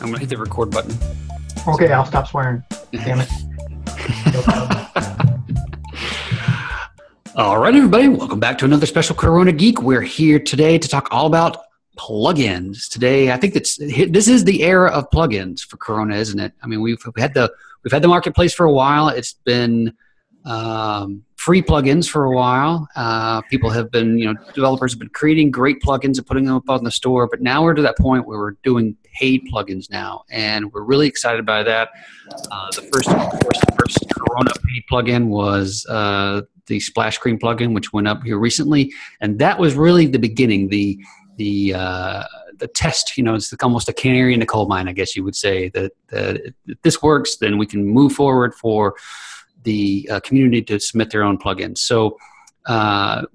I'm gonna hit the record button. Okay, I'll stop swearing. Damn it. All right, everybody, welcome back to another special Corona Geek. We're here today to talk all about plugins. Today, I think this is the era of plugins for Corona, isn't it? I mean, we've had the marketplace for a while. It's been free plugins for a while. People have been, developers have been creating great plugins and putting them up on the store, but now we're to that point where we're doing paid plugins now, and we're really excited by that. The first Corona paid plugin was the splash screen plugin, which went up here recently, and that was really the beginning, the test. It's almost a canary in the coal mine, I guess you would say, that if this works, then we can move forward for the community to submit their own plugins. So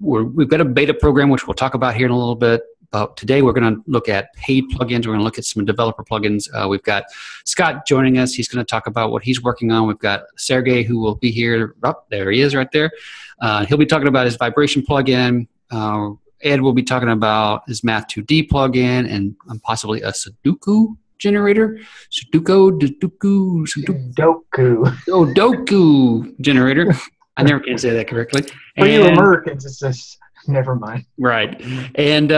we've got a beta program, which we'll talk about here in a little bit. But today we're going to look at paid plugins. We're going to look at some developer plugins. We've got Scott joining us. He's going to talk about what he's working on. We've got Sergey, who will be here. Oh, there he is right there. He'll be talking about his vibration plugin. Ed will be talking about his Math2D plugin and possibly a Sudoku generator. Sudoku generator. I never can say that correctly. For you Americans, it's this. Never mind. Right. And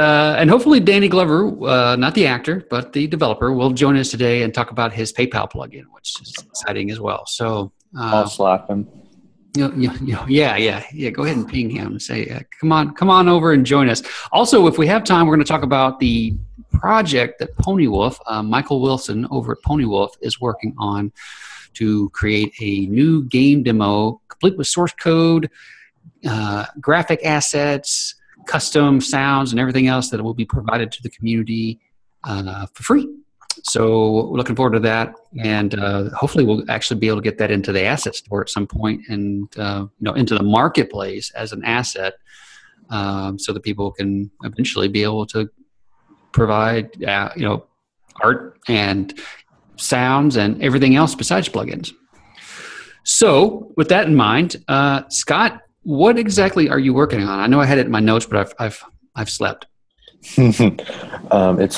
hopefully Danny Glover, not the actor, but the developer, will join us today and talk about his PayPal plugin, which is exciting as well. So I'll slap him. Yeah. Go ahead and ping him and say, come on over and join us. Also, if we have time, we're going to talk about the project that Ponywolf, Michael Wilson over at Ponywolf, is working on to create a new game demo complete with source code, graphic assets, custom sounds, and everything else that will be provided to the community for free. So we're looking forward to that, and hopefully we'll actually be able to get that into the asset store at some point, and into the marketplace as an asset, so that people can eventually be able to provide art and sounds and everything else besides plugins. So with that in mind, Scott, what exactly are you working on? I know I had it in my notes, but I've slept. It's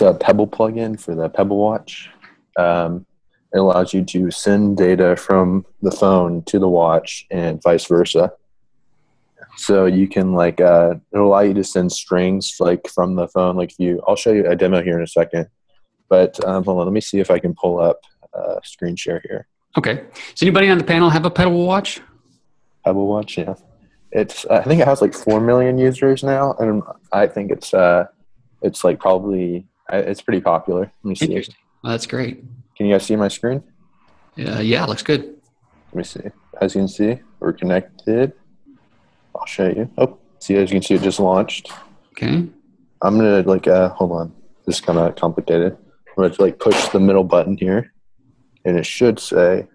a Pebble plugin for the Pebble Watch. It allows you to send data from the phone to the watch and vice versa. So you can it'll allow you to send strings from the phone. I'll show you a demo here in a second, but hold on, let me see if I can pull up screen share here. Okay. Does anybody on the panel have a Pebble Watch? Pebble Watch, yeah. I think it has 4 million users now, and I think it's pretty popular. Let me see. Interesting. Well, that's great. Can you guys see my screen? Yeah, it looks good. Let me see. As you can see, we're connected. I'll show you. Oh, see, as you can see, it just launched. Okay. I'm gonna hold on. This is kind of complicated. I'm gonna push the middle button here, and it should say.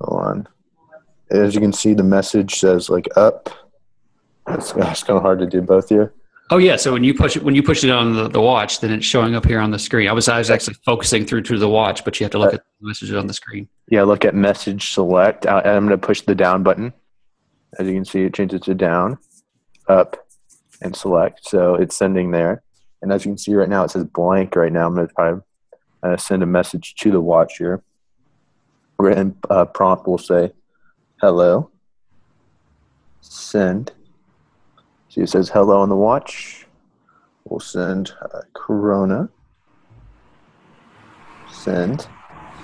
Hold on. As you can see, the message says up. It's kind of hard to do both here. Oh yeah, so when you push it on the watch, then it's showing up here on the screen. I was actually focusing through to the watch, but you have to look at the messages on the screen. Yeah, look at message select. I'm going to push the down button. As you can see, it changes to down, up, and select. So it's sending there. And as you can see right now, it says blank right now. I'm going to try to send a message to the watch here. And prompt will say, hello, send. See, it says hello on the watch. We'll send Corona. Send.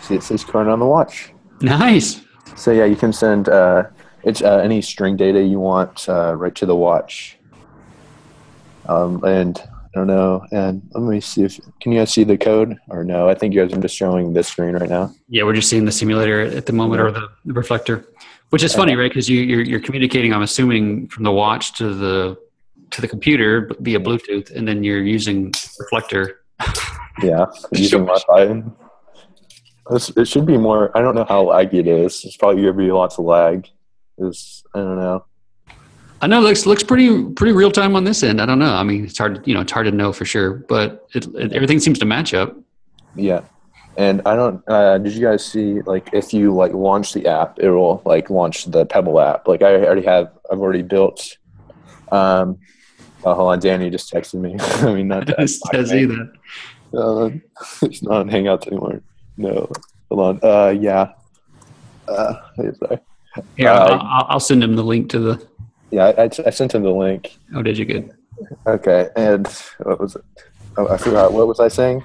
See, it says Corona on the watch. Nice. So yeah, you can send any string data you want right to the watch. And I don't know. And let me see can you guys see the code or no? I think you guys are just showing this screen right now. Yeah, we're just seeing the simulator at the moment, or the reflector. Which is funny, right? Because you're communicating, I'm assuming, from the watch to the computer via Bluetooth, and then you're using reflector. Yeah, using Wi-Fi. It should be more. I don't know how laggy it is. It's probably gonna be lots of lag. I don't know. I know it looks pretty real time on this end. I don't know. I mean, it's hard to know for sure, but everything seems to match up. Yeah. And I don't. Did you guys see if you launch the app, it will launch the Pebble app? I've already built. Oh, hold on, Danny just texted me. I mean, not that. Says either. It's not on Hangouts anymore. No, hold on. Yeah. Here, I'll send him the link to the. Yeah, I sent him the link. Oh, did you? Good. Okay, and what was it? Oh, I forgot. What was I saying?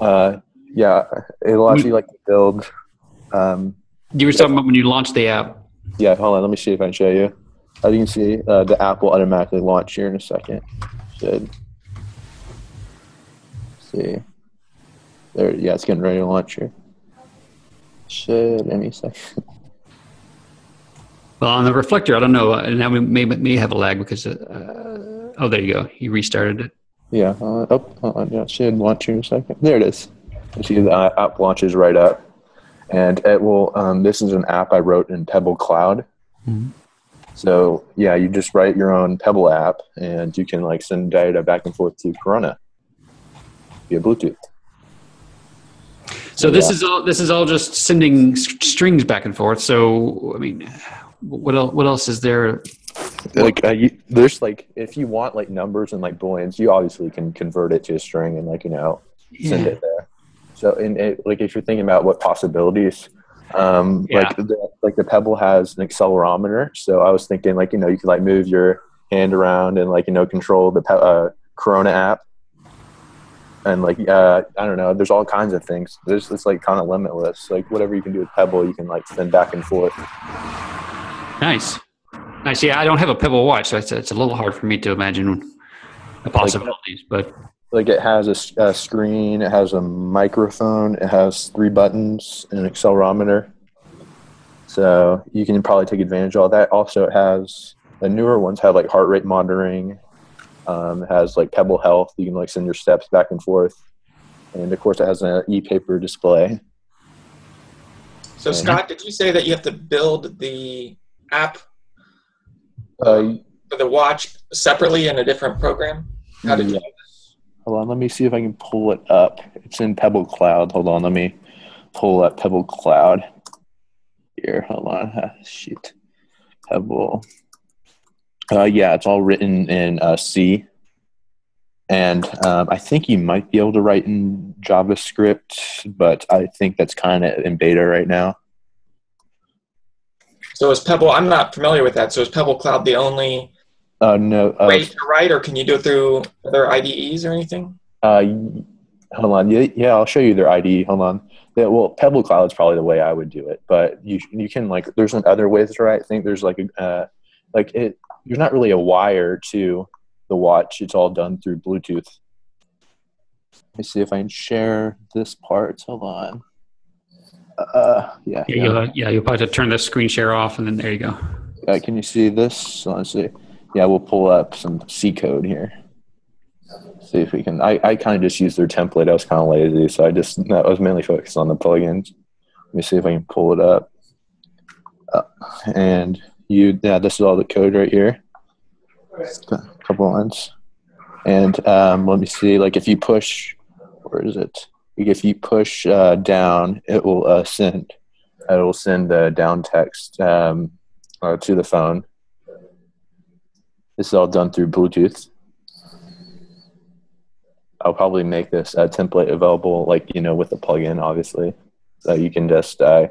Yeah, it allows you like to build. You were talking about when you launched the app. Yeah, hold on. Let me see if I can show you. As you can see, the app will automatically launch here in a second. Should see there. Yeah, it's getting ready to launch here. Should any second. Well, on the reflector, I don't know. Now we may have a lag because oh, there you go. You restarted it. Yeah. Yeah, it should launch here in a second. There it is. You see the app launches right up, and it will. This is an app I wrote in Pebble Cloud. Mm-hmm. So yeah, you just write your own Pebble app, and you can like send data back and forth to Corona via Bluetooth. So this is all. This is all just sending strings back and forth. So I mean, what else? What else is there? Like there's like if you want like numbers and like booleans, you obviously can convert it to a string and like send it there. So in it, like if you're thinking about what possibilities. Like the Pebble has an accelerometer, so I was thinking like you could like move your hand around and like control the Corona app, and like I don't know, there's all kinds of things. It's like kind of limitless. Like whatever you can do with Pebble, you can like send back and forth. Nice, nice. Yeah, I don't have a Pebble Watch, so it's a little hard for me to imagine the possibilities, but. Like it has a screen, it has a microphone, it has 3 buttons, and an accelerometer. So you can probably take advantage of all that. Also, it has, the newer ones have like heart rate monitoring. It has like Pebble Health. You can like send your steps back and forth. And of course, it has an e-paper display. So and Scott, did you say that you have to build the app for the watch separately in a different program? How did you do that? Hold on, let me see if I can pull it up. It's in Pebble Cloud. Hold on, let me pull up Pebble Cloud. Here, hold on. Shoot. Pebble. Yeah, it's all written in C. And I think you might be able to write in JavaScript, but I think that's kind of in beta right now. So is Pebble, I'm not familiar with that, so is Pebble Cloud the only... No, wait to write, or can you do it through other IDEs or anything? Hold on. Yeah, I'll show you their IDE. Hold on. Yeah, well, Pebble Cloud is probably the way I would do it, but you can like there's other ways to write. I think there's like a there's not really a wire to the watch. It's all done through Bluetooth. Let me see if I can share this part. Hold on. Yeah. You'll probably have to turn the screen share off, and then there you go. Can you see this? Let's see. Yeah, we'll pull up some C code here. See if we can. I kind of just used their template. I was kind of lazy, so I was mainly focused on the plugins. Let me see if I can pull it up. Yeah, this is all the code right here. Just a couple lines. And let me see. Like if you push, where is it? If you push down, it will send. It will send the down text to the phone. This is all done through Bluetooth. I'll probably make this template available, like with a plugin, obviously, so you can just have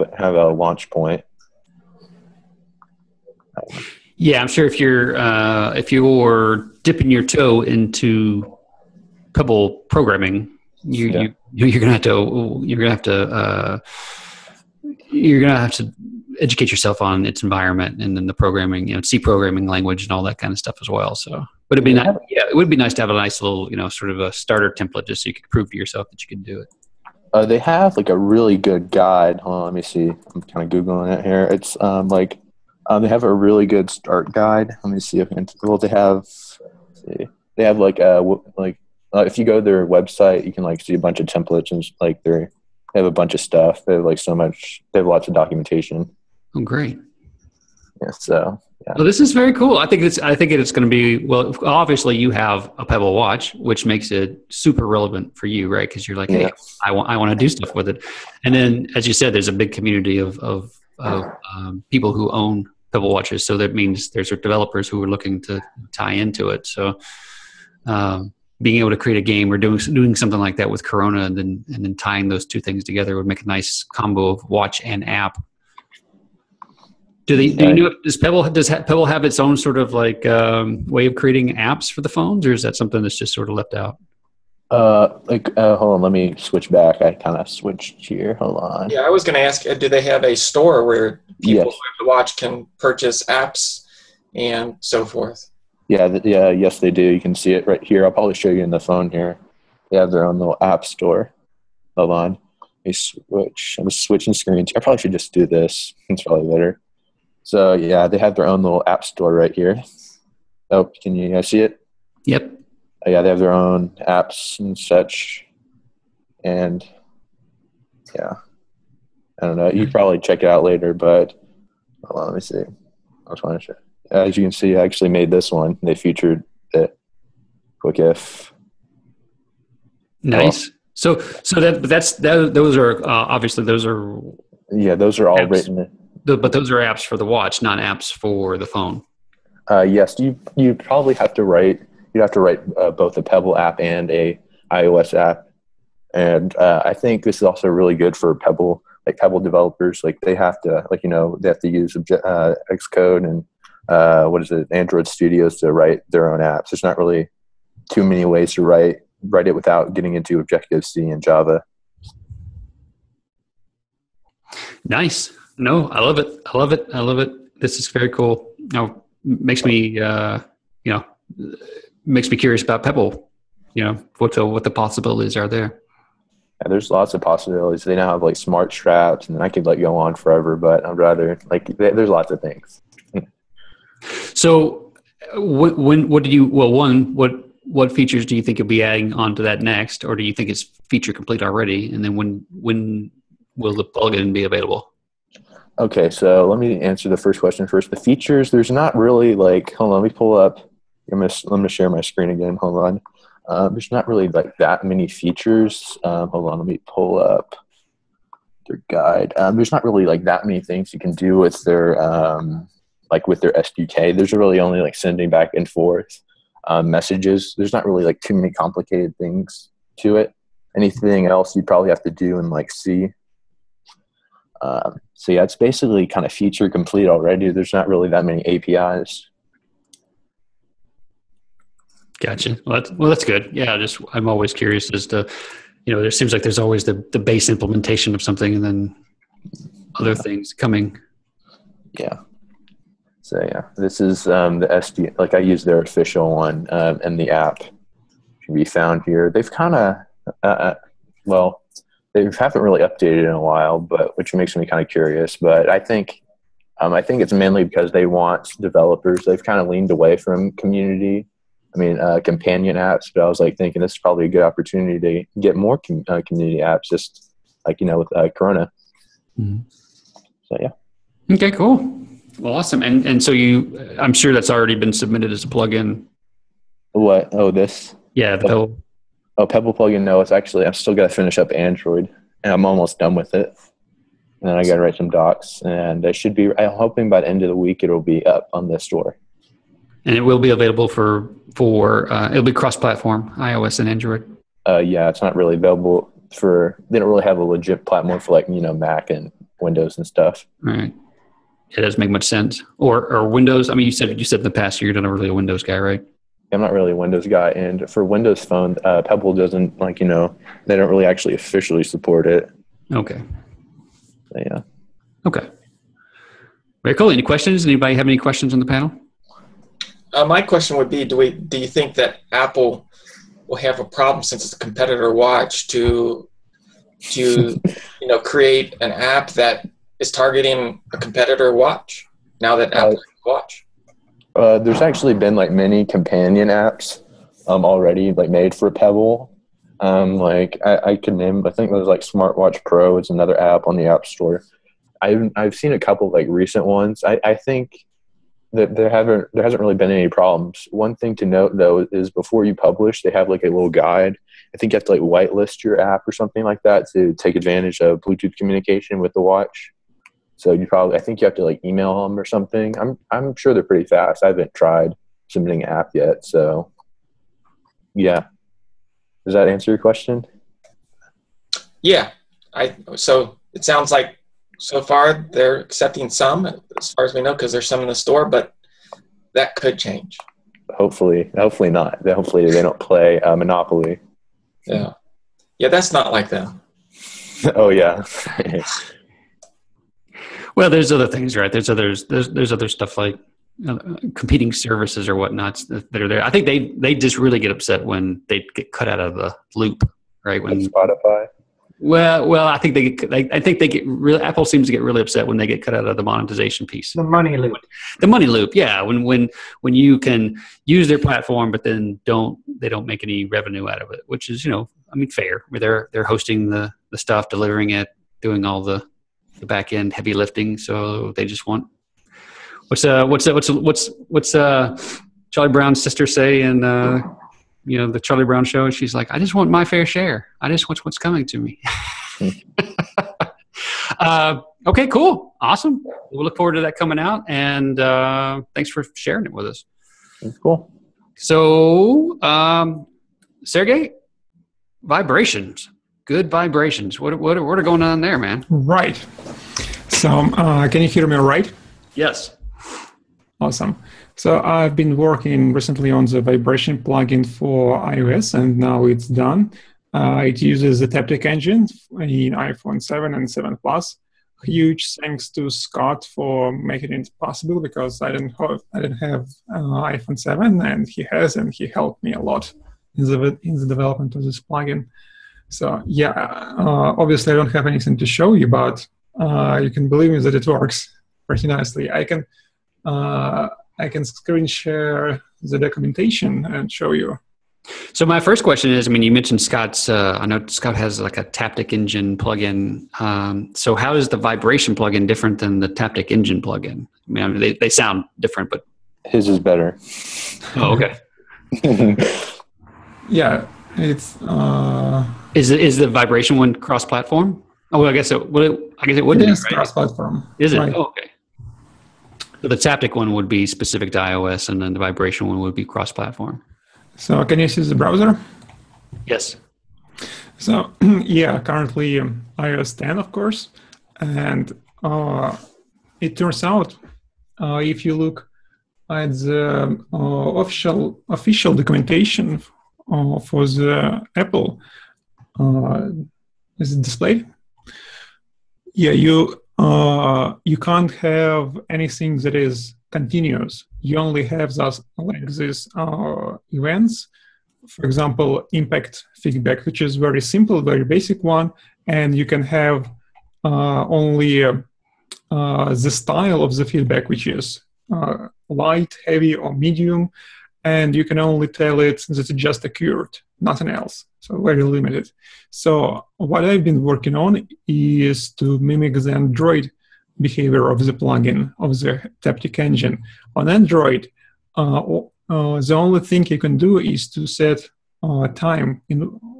a launch point. Yeah, I'm sure if you're dipping your toe into Pebble programming, you're gonna have to educate yourself on its environment and then the programming, C programming language and all that kind of stuff as well. So, but it'd be nice. Yeah, it would be nice to have a nice little, sort of a starter template just so you could prove to yourself that you can do it. They have like a really good guide. Hold on, let me see. I'm kind of Googling it here. It's they have a really good start guide. Let me see if I can, they have like if you go to their website, you can like see a bunch of templates and like they have a bunch of stuff. They have like so much. They have lots of documentation. Oh, great. Yeah, so yeah. Well, this is very cool. I think it's going to be, well, obviously you have a Pebble Watch, which makes it super relevant for you, right? Because you're like, hey, I want to do stuff with it. And then, as you said, there's a big community of people who own Pebble Watches. So that means there's developers who are looking to tie into it. So being able to create a game or doing something like that with Corona, and then tying those two things together would make a nice combo of watch and app. Does Pebble have its own sort of like way of creating apps for the phones, or is that something that's just sort of left out? Hold on, let me switch back. I kind of switched here. Hold on. Yeah, I was going to ask, do they have a store where people who have the watch can purchase apps and so forth? Yes, they do. You can see it right here. I'll probably show you in the phone here. They have their own little app store. Hold on. Let me switch. I'm switching screens. I probably should just do this. It's probably better. So yeah, they have their own little app store right here. Oh, can you guys see it? Yep. Oh, yeah, they have their own apps and such, and yeah, I don't know. You probably check it out later, but hold on, let me see. I was trying to show. As you can see, I actually made this one. They featured it. Quick if. Nice. Well, so that's those are obviously those are. Yeah, those are all apps. Written. But those are apps for the watch, not apps for the phone. Yes, you probably have to write. You'd have to write both a Pebble app and a iOS app, and I think this is also really good for Pebble, like Pebble developers. Like they have to, like you know, they have to use Xcode and Android Studio to write their own apps. There's not really too many ways to write it without getting into Objective-C and Java. Nice. No, I love it. I love it. I love it. This is very cool. Now, makes me curious about Pebble. You know, what the possibilities are there. Yeah, there's lots of possibilities. They now have like smart straps, and I could like go on forever. But I'd rather there's lots of things. So, what features do you think you'll be adding onto that next, or do you think it's feature complete already? And then when will the plugin be available? Okay, so let me answer the first question first. The features, there's not really like, hold on, let me pull up. I'm gonna share my screen again. Hold on. There's not really like that many features. Hold on, let me pull up their guide. There's not really like that many things you can do with their SDK. There's really only like sending back and forth messages. There's not really like too many complicated things to it. Anything else you probably have to do in like C. So yeah, it's basically kind of feature complete already. There's not really that many APIs. Gotcha. Well, that's good. Yeah, I'm always curious as to, you know, there seems like there's always the base implementation of something and then other things coming. Yeah. So yeah, this is the SDK. Like I use their official one, and the app can be found here. They've kind of They haven't really updated in a while, but which makes me kind of curious. But I think it's mainly because they want developers. They've kind of leaned away from companion apps. But I was like thinking this is probably a good opportunity to get more community apps, just like you know with Corona. Mm-hmm. So yeah. Okay, cool. Well, awesome. And so I'm sure that's already been submitted as a plugin. What? Oh, this. Yeah. Oh, Pebble plugin? No, it's actually, I'm still got to finish up Android, and I'm almost done with it. And then I got to write some docs, and I'm hoping by the end of the week it'll be up on the store. And it will be available for it'll be cross-platform, iOS and Android. Yeah, it's not really available they don't really have a legit platform for like, you know, Mac and Windows and stuff. Right. It doesn't make much sense. Or Windows. I mean, you said in the past you're not really a Windows guy, right? I'm not really a Windows guy, and for Windows Phone, Pebble doesn't they don't really actually officially support it. Okay. So, yeah. Okay. Very cool. Any questions? Anybody have any questions on the panel? My question would be: Do you think that Apple will have a problem since it's a competitor watch to create an app that is targeting a competitor watch now that Apple watch? There's actually been like many companion apps already like made for Pebble. I think there's like Smartwatch Pro is another app on the App Store. I've seen a couple of like recent ones. I think that there hasn't really been any problems. One thing to note though is before you publish, they have like a little guide. I think you have to like whitelist your app or something like that to take advantage of Bluetooth communication with the watch. So I think you have to like email them or something. I'm sure they're pretty fast. I haven't tried submitting an app yet. So yeah, Does that answer your question? Yeah. So it sounds like so far they're accepting some, as far as we know, because there's some in the store, but that could change. Hopefully not. Hopefully they don't play Monopoly. Yeah. Yeah, that's not like them. Oh, yeah. Well, there's other things, right? There's other stuff like competing services or whatnot that are there. I think they just really get upset when they get cut out of the loop, right? When like Spotify. Well, I think Apple seems to get really upset when they get cut out of the monetization piece. The money loop. The money loop, yeah. When you can use their platform, but then they don't make any revenue out of it, which is fair. Where they're hosting the stuff, delivering it, doing all the back end heavy lifting, so they just want what's Charlie Brown's sister say in the Charlie Brown show, and she's like, I just want my fair share. I just want what's coming to me. Okay, cool. Awesome. We'll look forward to that coming out, and thanks for sharing it with us. That's cool. So Sergey, vibrations. Good vibrations. What are going on there, man? Right. So can you hear me all right? Yes. Awesome. So I've been working recently on the vibration plugin for iOS, and now it's done. It uses the Taptic Engine in iPhone 7 and 7 Plus. Huge thanks to Scott for making it possible, because I didn't have iPhone 7, and he has, and he helped me a lot in the development of this plugin. So yeah, obviously I don't have anything to show you, but you can believe me that it works pretty nicely. I can screen share the documentation and show you. So my first question is, you mentioned Scott's. I know Scott has like a Taptic Engine plugin. So how is the vibration plugin different than the Taptic Engine plugin? They sound different, but his is better. Oh, okay. Yeah. It's is the vibration one cross-platform? Oh, well, I guess it would be, right? Cross-platform. Is it? Right. Oh, okay. So the Taptic one would be specific to iOS, and then the vibration one would be cross-platform. So can you see the browser? Yes. So yeah, currently iOS 10, of course, and it turns out if you look at the official documentation for the Apple is it displayed? Yeah, you can't have anything that is continuous. You only have these events. For example, impact feedback, which is very simple, very basic one, and you can have only the style of the feedback, which is light, heavy, or medium. And you can only tell it that it just occurred, nothing else. So very limited. So what I've been working on is to mimic the Android behavior of the plugin, of the Taptic Engine. On Android, the only thing you can do is to set time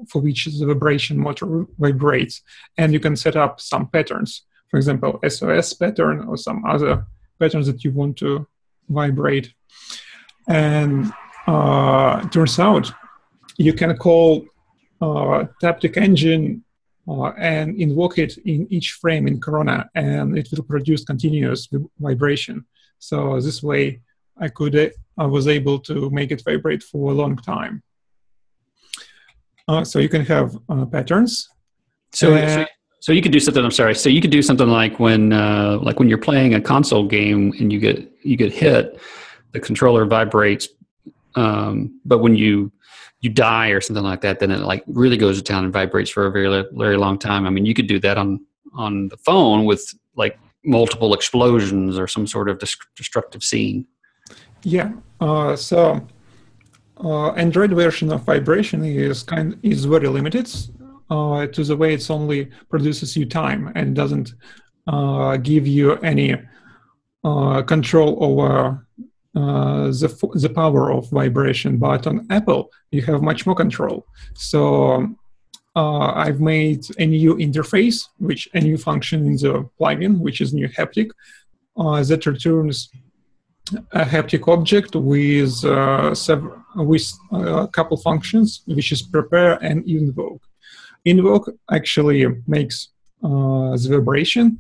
for which the vibration motor vibrates. And you can set up some patterns, for example, SOS pattern or some other patterns that you want to vibrate. And turns out you can call Taptic Engine and invoke it in each frame in Corona, and it will produce continuous vibration. So this way I was able to make it vibrate for a long time. So you can have patterns. So you could do something. I'm sorry. So you could do something like when you're playing a console game and you get hit. The controller vibrates, but when you die or something like that, then it like really goes to town and vibrates for a very, very long time. You could do that on the phone with like multiple explosions or some sort of destructive scene. Yeah. So Android version of vibration is very limited to the way it's only produces you time and doesn't give you any control over the power of vibration, but on Apple you have much more control. So I've made a new interface, a new function in the plugin, which is new haptic, that returns a haptic object with a couple functions, which is prepare and invoke. Invoke actually makes the vibration,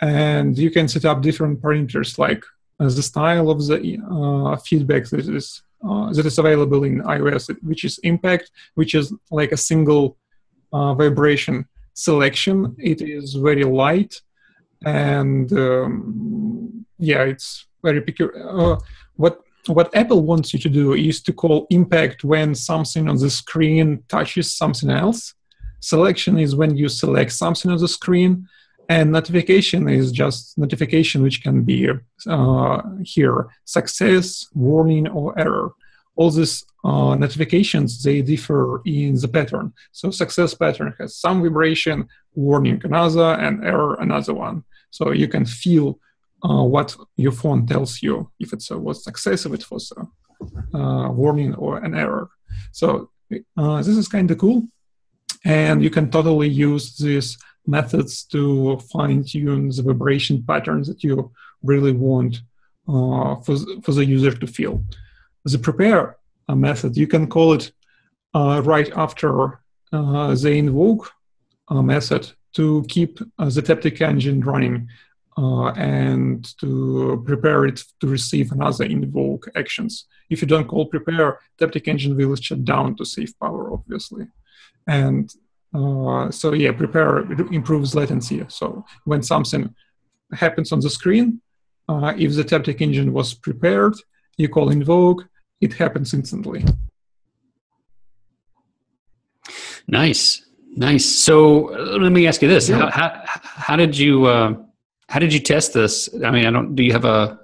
and you can set up different parameters like the style of the feedback that is available in iOS, which is impact, which is like a single vibration selection. It is very light, and yeah, it's very peculiar. What Apple wants you to do is to call impact when something on the screen touches something else. Selection is when you select something on the screen, and notification is just notification, which can be here, success, warning, or error. All these notifications, they differ in the pattern. So success pattern has some vibration, warning another, and error another one. So you can feel what your phone tells you, if it was success, if it was a warning or an error. So this is kind of cool. And you can totally use these methods to fine-tune the vibration patterns that you really want for the user to feel. The prepare method, you can call it right after the invoke method to keep the Taptic engine running and to prepare it to receive another invoke actions. If you don't call prepare, Taptic engine will shut down to save power, obviously. And so yeah, prepare improves latency. So when something happens on the screen, if the Taptic engine was prepared, you call invoke, it happens instantly. Nice, nice. So let me ask you this: yeah. How did you test this? I mean, do you have a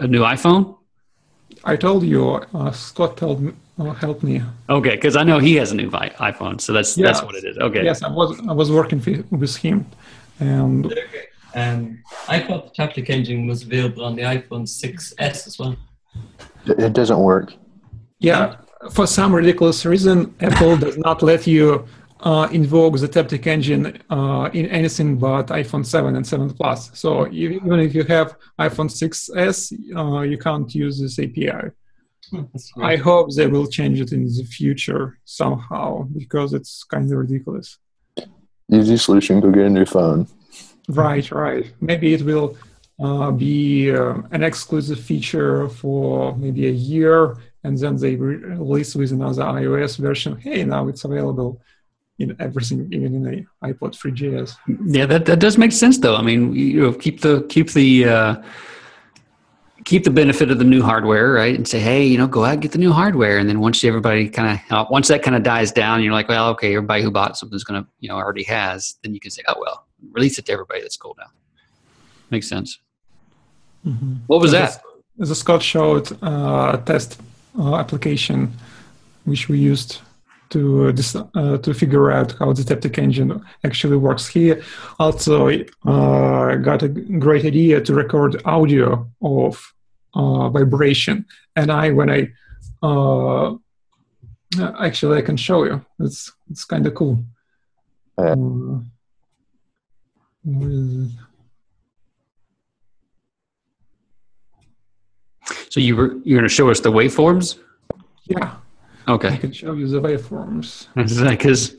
new iPhone? I told you, Scott helped me. Okay, because I know he has a new iPhone, so that's what it is. Okay. Yes, I was working with him, and okay. I thought the Taptic engine was available on the iPhone 6s as well. It doesn't work. Yeah, for some ridiculous reason, Apple does not let you invoke the Taptic engine in anything but iPhone 7 and 7 Plus. So even if you have iPhone 6s, you can't use this API. I hope they will change it in the future somehow, because it's kind of ridiculous. Easy solution, go get a new phone. Right, right. Maybe it will be an exclusive feature for maybe a year, and then they release with another iOS version. Hey, now it's available in everything, even in the iPod 3GS. Yeah, that does make sense, though. I mean, you know, keep the benefit of the new hardware, right? And say, hey, you know, go out and get the new hardware. And then once that kind of dies down, you're like, well, okay, everybody who bought something's going to, you know, already has. Then you can say, oh well, release it to everybody. That's cool now. Makes sense. Mm-hmm. What was that? The Scott showed test application, which we used to figure out how the Taptic engine actually works. He also got a great idea to record audio of vibration. And I can show you. It's kind of cool. So you're going to show us the waveforms? Yeah. Okay. I can show you the waveforms. Because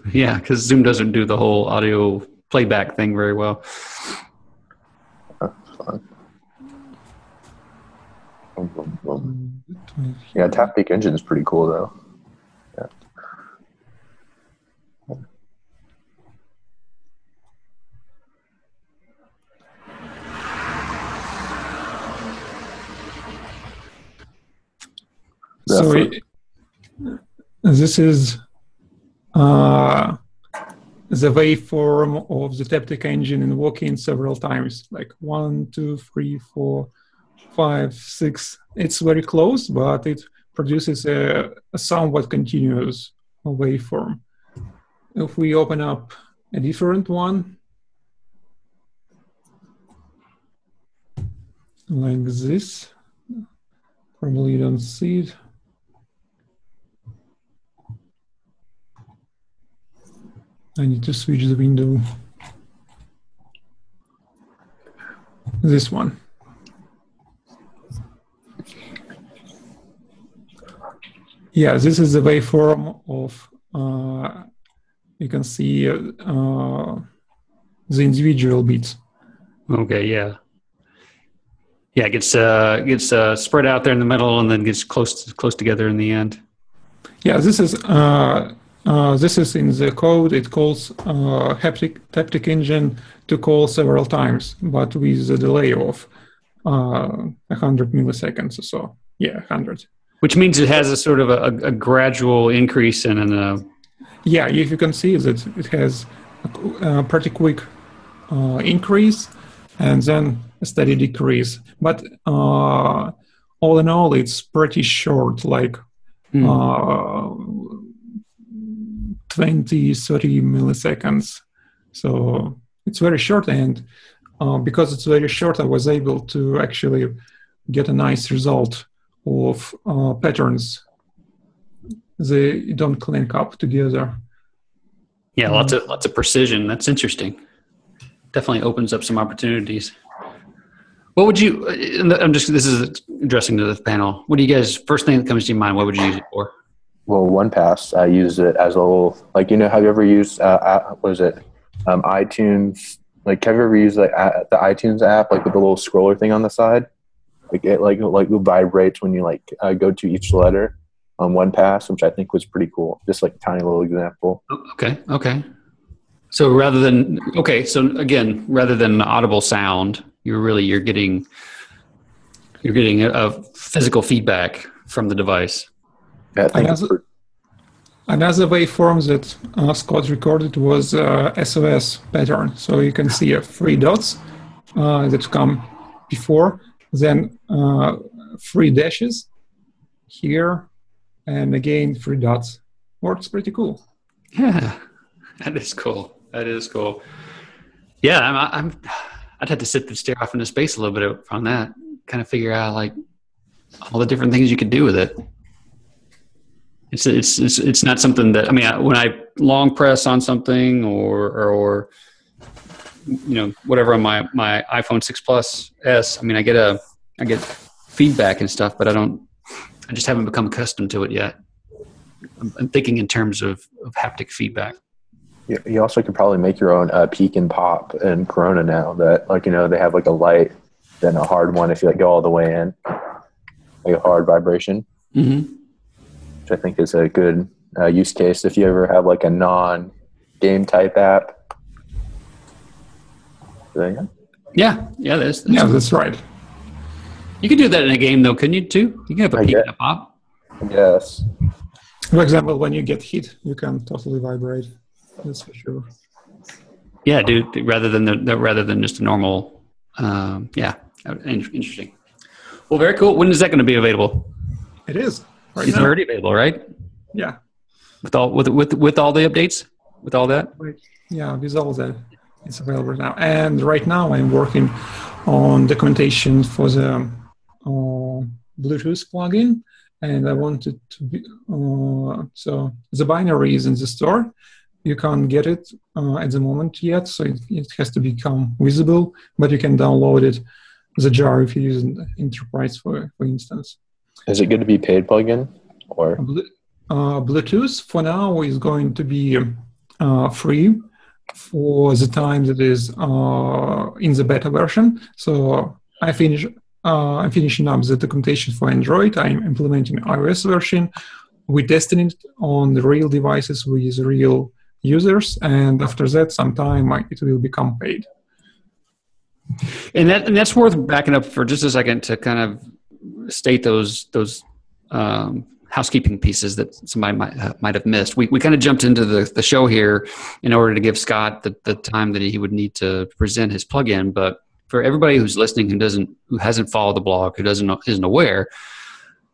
Zoom doesn't do the whole audio playback thing very well. Yeah, Taptic engine is pretty cool though. Yeah. So this is the waveform of the Taptic engine invoking several times, like 1, 2, 3, 4, 5, 6. It's very close, but it produces a somewhat continuous waveform. If we open up a different one, like this, probably you don't see it. I need to switch the window. This one. Yeah, this is the waveform of, you can see the individual bits. Okay, yeah. Yeah, it gets spread out there in the middle and then gets close together in the end. Yeah, this is in the code. It calls Taptic Engine to call several times, but with a delay of 100 milliseconds or so. Yeah, 100. Which means it has a sort of a gradual increase in an. Yeah, if you can see that it has a pretty quick increase and then a steady decrease. But all in all, it's pretty short, like 20, 30 milliseconds. So it's very short. And because it's very short, I was able to actually get a nice result of patterns. They don't link up together. Yeah, lots of precision. That's interesting. Definitely opens up some opportunities. What would you? I'm just. This is addressing to the panel. What do you guys? First thing that comes to your mind. What would you use it for? Well, OnePass. I use it as a little. Like, you know, have you ever used? What is it? iTunes. Like, have you ever used like the iTunes app? Like with the little scroller thing on the side. Like it like vibrates when you like go to each letter on OnePass, which I think was pretty cool. Just like a tiny little example. Okay. Okay. So rather than, okay. So again, rather than audible sound, you're getting a physical feedback from the device. Yeah, another waveform that Scott recorded was SOS pattern. So you can see three dots that come before, then three dashes here, and again, three dots. Works pretty cool. Yeah, that is cool. That is cool. Yeah, I'd have to sit and stare off into space a little bit on that, kind of figure out like all the different things you could do with it. It's not something that, I mean, when I long press on something or you know, whatever on my iPhone 6 Plus S, I mean, I get feedback and stuff, but I just haven't become accustomed to it yet. I'm thinking in terms of haptic feedback. You also could probably make your own peak and pop in Corona now that, like, you know, they have like a light, then a hard one if you like go all the way in, like a hard vibration, which I think is a good use case if you ever have like a non-game type app. Yeah, that's right. You could do that in a game though, couldn't you too? You can have a peak and a pop. Yes. For example, when you get hit, you can totally vibrate. That's for sure. Yeah, dude. Rather than just a normal, yeah. Interesting. Well, very cool. When is that going to be available? It is. Right, it's now already available, right? Yeah. With all the updates, with all that. Yeah, with all that, it's available now. And right now, I'm working on documentation for the Bluetooth plugin, and I want it to be so the binary is in the store. You can't get it at the moment yet, so it has to become visible, but you can download it as a jar if you use an enterprise, for instance. Is it going to be paid plugin or? Bluetooth for now is going to be free for the time that is in the beta version. So I'm finishing up the documentation for Android. I'm implementing iOS version. We're testing it on the real devices with real users, and after that, sometime it will become paid. And that's worth backing up for just a second to kind of state those housekeeping pieces that somebody might have missed. We kind of jumped into the show here in order to give Scott the time that he would need to present his plugin. But for everybody who's listening who hasn't followed the blog, isn't aware,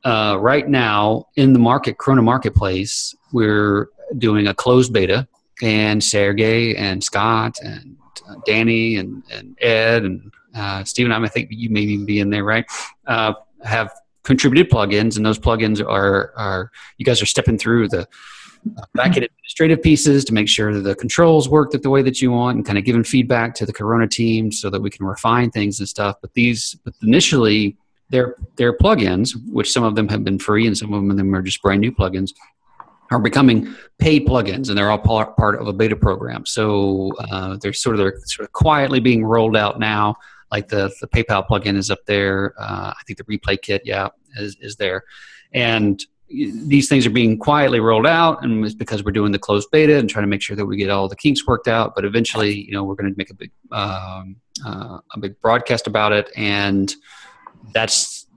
right now in the Corona Marketplace, we're doing a closed beta, and Sergey and Scott and Danny and Ed and Steven, I think you may even be in there, right? Have contributed plugins, and those plugins are you guys are stepping through the back-end administrative pieces to make sure that the controls work the way that you want, and kind of giving feedback to the Corona team so that we can refine things and stuff. But initially, their plugins, which some of them have been free and some of them are just brand new plugins, are becoming paid plugins, and they're all part of a beta program. So they're sort of quietly being rolled out now. Like the PayPal plugin is up there. I think the Replay Kit, is there. And these things are being quietly rolled out, and it's because we're doing the closed beta and trying to make sure that we get all the kinks worked out. But eventually, you know, we're going to make a big broadcast about it, and that's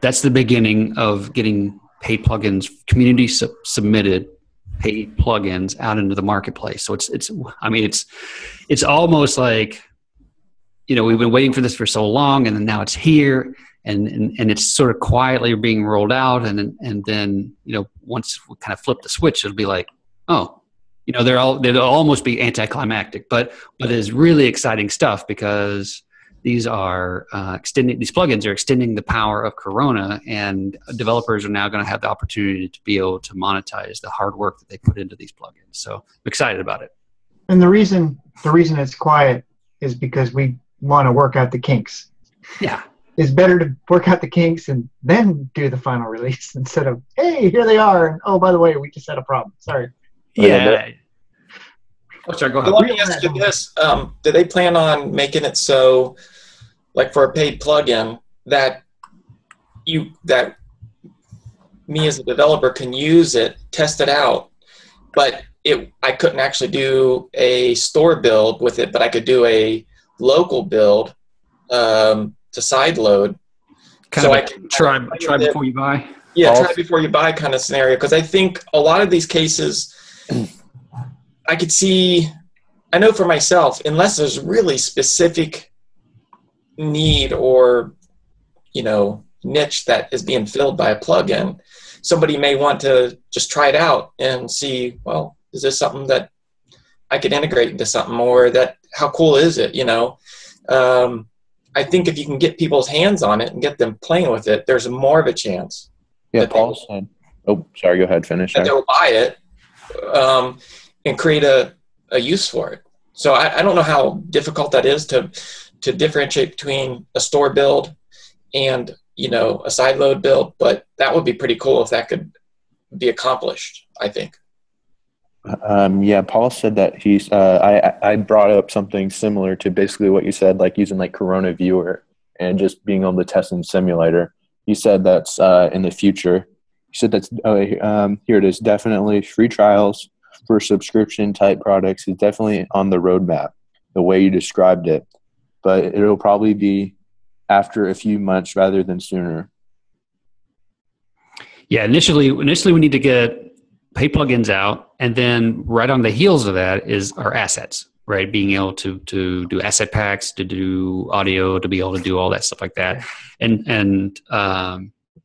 the beginning of getting paid plugins, community submitted paid plugins out into the marketplace. So it's almost like, you know, we've been waiting for this for so long, and then now it's here, and it's sort of quietly being rolled out, and then, you know, once we kind of flip the switch, it'll be like, oh, you know, they'll almost be anticlimactic, but it's really exciting stuff, because these are extending, these plugins are extending the power of Corona, and developers are now going to have the opportunity to be able to monetize the hard work that they put into these plugins. So I'm excited about it. And the reason it's quiet is because we want to work out the kinks. Yeah. It's better to work out the kinks and then do the final release instead of, hey, here they are, and oh, by the way, we just had a problem. Sorry. Yeah. Oh, sorry, go ahead. I want to ask you this. Do they plan on making it so, like for a paid plugin, that me as a developer can use it, test it out, but I couldn't actually do a store build with it, but I could do a local build to side load. Try before you buy. Yeah, try before you buy kind of scenario, because I think a lot of these cases I could see, I know for myself, unless there's really specific need or, you know, niche that is being filled by a plugin, somebody may want to just try it out and see, well, is this something that I could integrate into something, or that, how cool is it, you know? I think if you can get people's hands on it and get them playing with it, there's more of a chance. Yeah, Paul said, oh, sorry, go ahead, finish. That they'll buy it. And create a use for it. So I don't know how difficult that is to differentiate between a store build and, you know, a side load build, but that would be pretty cool if that could be accomplished, I think. Yeah, Paul said that he's, I brought up something similar to basically what you said, like using like Corona Viewer and just being able to test in simulator. He said that's in the future. He said that's, here it is, definitely free trials for subscription type products is definitely on the roadmap, the way you described it, but it'll probably be after a few months rather than sooner. Yeah, initially we need to get pay plugins out, and then right on the heels of that is our assets, right? Being able to do asset packs, to do audio, to be able to do all that stuff like that, and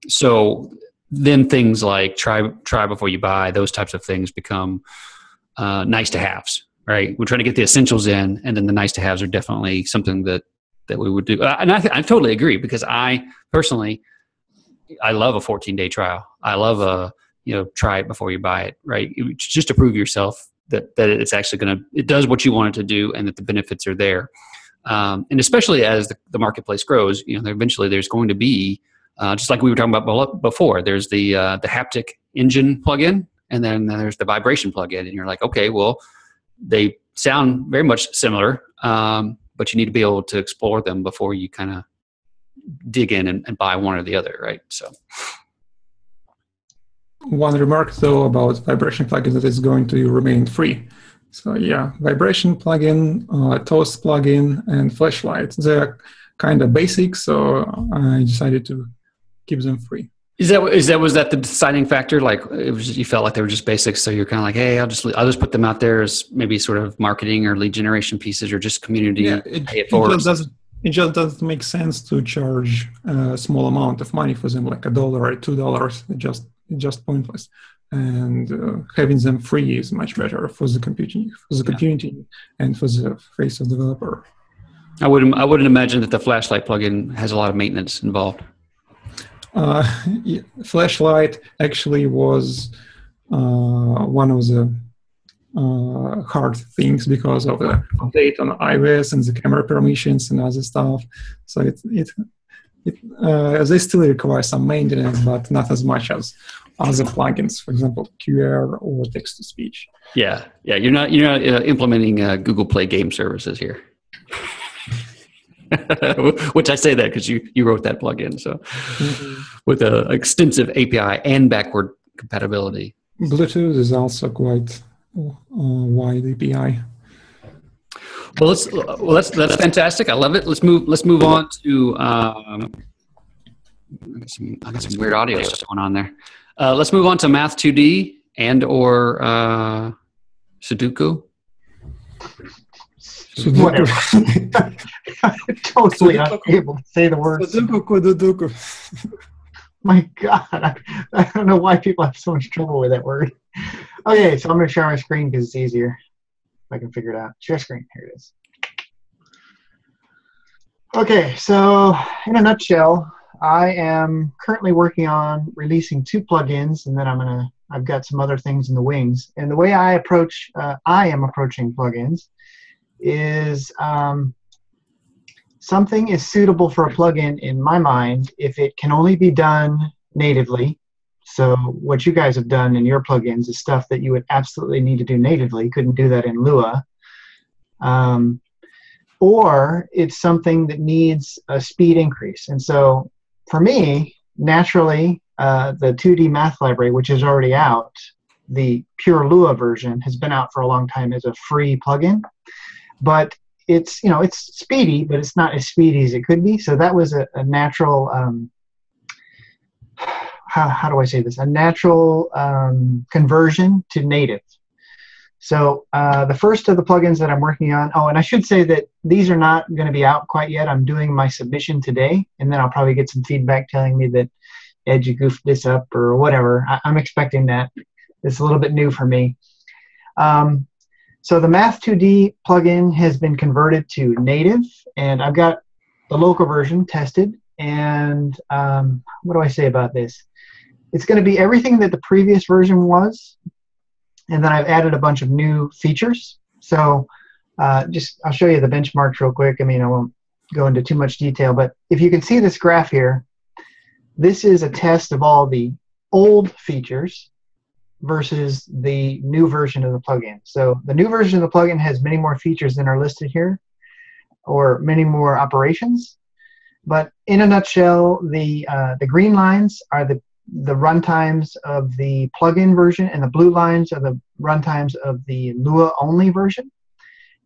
so. Then things like try before you buy, those types of things become nice to haves, right? We're trying to get the essentials in, and then the nice to haves are definitely something that we would do. And I totally agree, because I personally, I love a 14-day trial. I love try it before you buy it, right? Just to prove yourself that it's actually it does what you want it to do, and that the benefits are there. And especially as the marketplace grows, you know, eventually there's going to be, just like we were talking about before, there's the Taptic Engine plugin, and then there's the vibration plugin, and you're like, okay, well, they sound very much similar, but you need to be able to explore them before you kind of dig in and buy one or the other, right? So, one remark though about vibration plugin, that is going to remain free. So yeah, vibration plugin, Toast plugin, and flashlight, they're kind of basic, so I decided to keep them free. Was that the deciding factor? Like, it was just, you felt like they were just basics, so you're kind of like, hey, I'll just put them out there as maybe sort of marketing or lead generation pieces, or just community. Yeah, it just doesn't make sense to charge a small amount of money for them, like $1 or $2. It's just pointless. And having them free is much better for the community, and for the face of developer. I wouldn't imagine that the flashlight plugin has a lot of maintenance involved. Yeah, flashlight actually was one of the hard things because of the update on iOS and the camera permissions and other stuff. So it They still require some maintenance, but not as much as other plugins, for example, QR or text-to-speech. Yeah, yeah, you're not implementing Google Play game services here. Which I say that because you wrote that plugin, so with an extensive API and backward compatibility. Bluetooth is also quite wide API. Well, that's fantastic. I love it. Let's move on to. I got some weird audio stuff going on there. Let's move on to Math2D and or Sudoku. Totally unable to say the word. My God, I don't know why people have so much trouble with that word. Okay, so I'm going to share my screen because it's easier. If I can figure it out. Share screen. Here it is. Okay, so in a nutshell, I am currently working on releasing 2 plugins, and then I've got some other things in the wings. And the way I am approaching plugins is something is suitable for a plugin in my mind if it can only be done natively. So what you guys have done in your plugins is stuff that you would absolutely need to do natively. Couldn't do that in Lua. Or it's something that needs a speed increase. And so for me, naturally, the 2D math library, which is already out, the pure Lua version has been out for a long time as a free plugin. But it's, you know, it's speedy, but it's not as speedy as it could be. So that was a natural, how do I say this? A natural conversion to native. So the first of the plugins that I'm working on, oh, and I should say that these are not going to be out quite yet. I'm doing my submission today, and then I'll probably get some feedback telling me that, Ed, you goofed this up or whatever. I'm expecting that. It's a little bit new for me. So the Math2D plugin has been converted to native, and I've got the local version tested. And what do I say about this? It's going to be everything that the previous version was, and then I've added a bunch of new features. So I'll show you the benchmarks real quick. I mean, I won't go into too much detail, but if you can see this graph here, this is a test of all the old features versus the new version of the plugin. So the new version of the plugin has many more features than are listed here, or many more operations. But in a nutshell, the green lines are the runtimes of the plugin version, and the blue lines are the runtimes of the Lua-only version.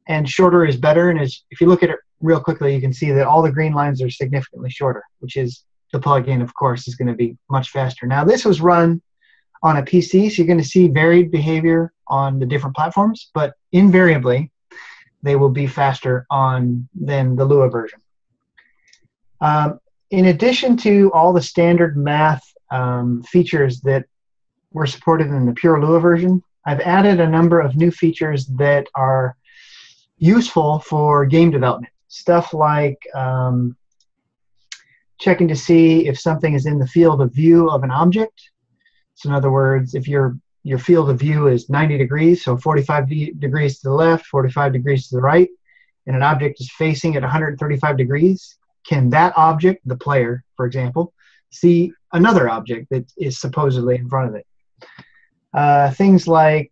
And shorter is better. And if you look at it real quickly, you can see that all the green lines are significantly shorter, which is the plugin, of course, is going to be much faster. Now, this was run on a PC, so you're going to see varied behavior on the different platforms, but invariably, they will be faster than the Lua version. In addition to all the standard math features that were supported in the pure Lua version, I've added a number of new features that are useful for game development. Stuff like checking to see if something is in the field of view of an object. So in other words, if your field of view is 90 degrees, so 45 degrees to the left, 45 degrees to the right, and an object is facing at 135 degrees, can that object, the player, for example, see another object that is supposedly in front of it? Things like,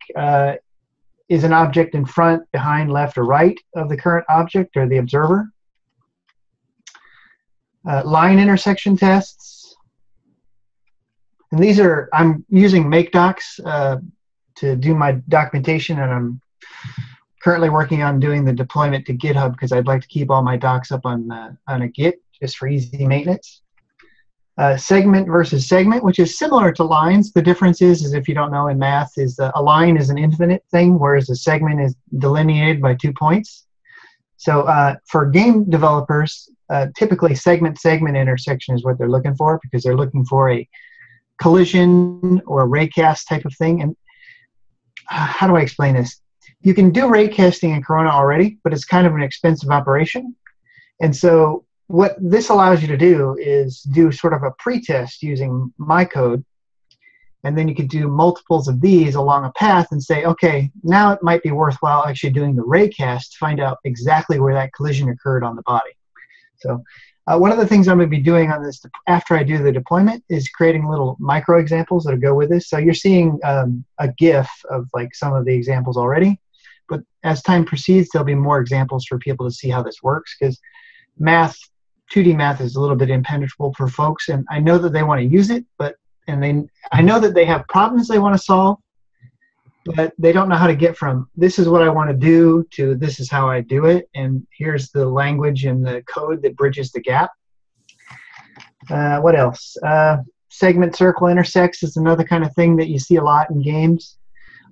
is an object in front, behind, left, or right of the current object or the observer? Line intersection tests. And these are, I'm using Make Docs to do my documentation, and I'm currently working on doing the deployment to GitHub because I'd like to keep all my docs up on a Git just for easy maintenance. Segment versus segment, which is similar to lines. The difference is if you don't know in math, is a line is an infinite thing, whereas a segment is delineated by 2 points. So for game developers, typically segment-segment intersection is what they're looking for, because they're looking for a collision or a raycast type of thing. And how do I explain this? You can do raycasting in Corona already, but it's kind of an expensive operation. And so what this allows you to do is do sort of a pretest using my code, and then you could do multiples of these along a path and say, okay, now it might be worthwhile actually doing the raycast to find out exactly where that collision occurred on the body. So One of the things I'm going to be doing on this after I do the deployment is creating little micro examples that go with this. So you're seeing a GIF of like some of the examples already, but as time proceeds, there'll be more examples for people to see how this works, because math, 2D math is a little bit impenetrable for folks, and I know that they want to use it, but I know that they have problems they want to solve, but they don't know how to get from this is what I want to do to this is how I do it, and here's the language and the code that bridges the gap. What else? Segment, circle, intersects is another kind of thing that you see a lot in games,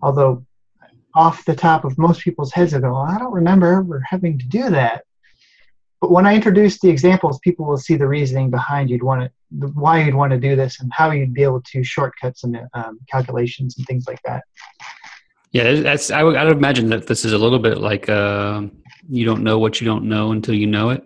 although off the top of most people's heads they go, well, I don't remember we're having to do that. But when I introduce the examples, people will see the reasoning behind why you'd want to do this and how you'd be able to shortcut some calculations and things like that. Yeah, that's, I would imagine that this is a little bit like you don't know what you don't know until you know it.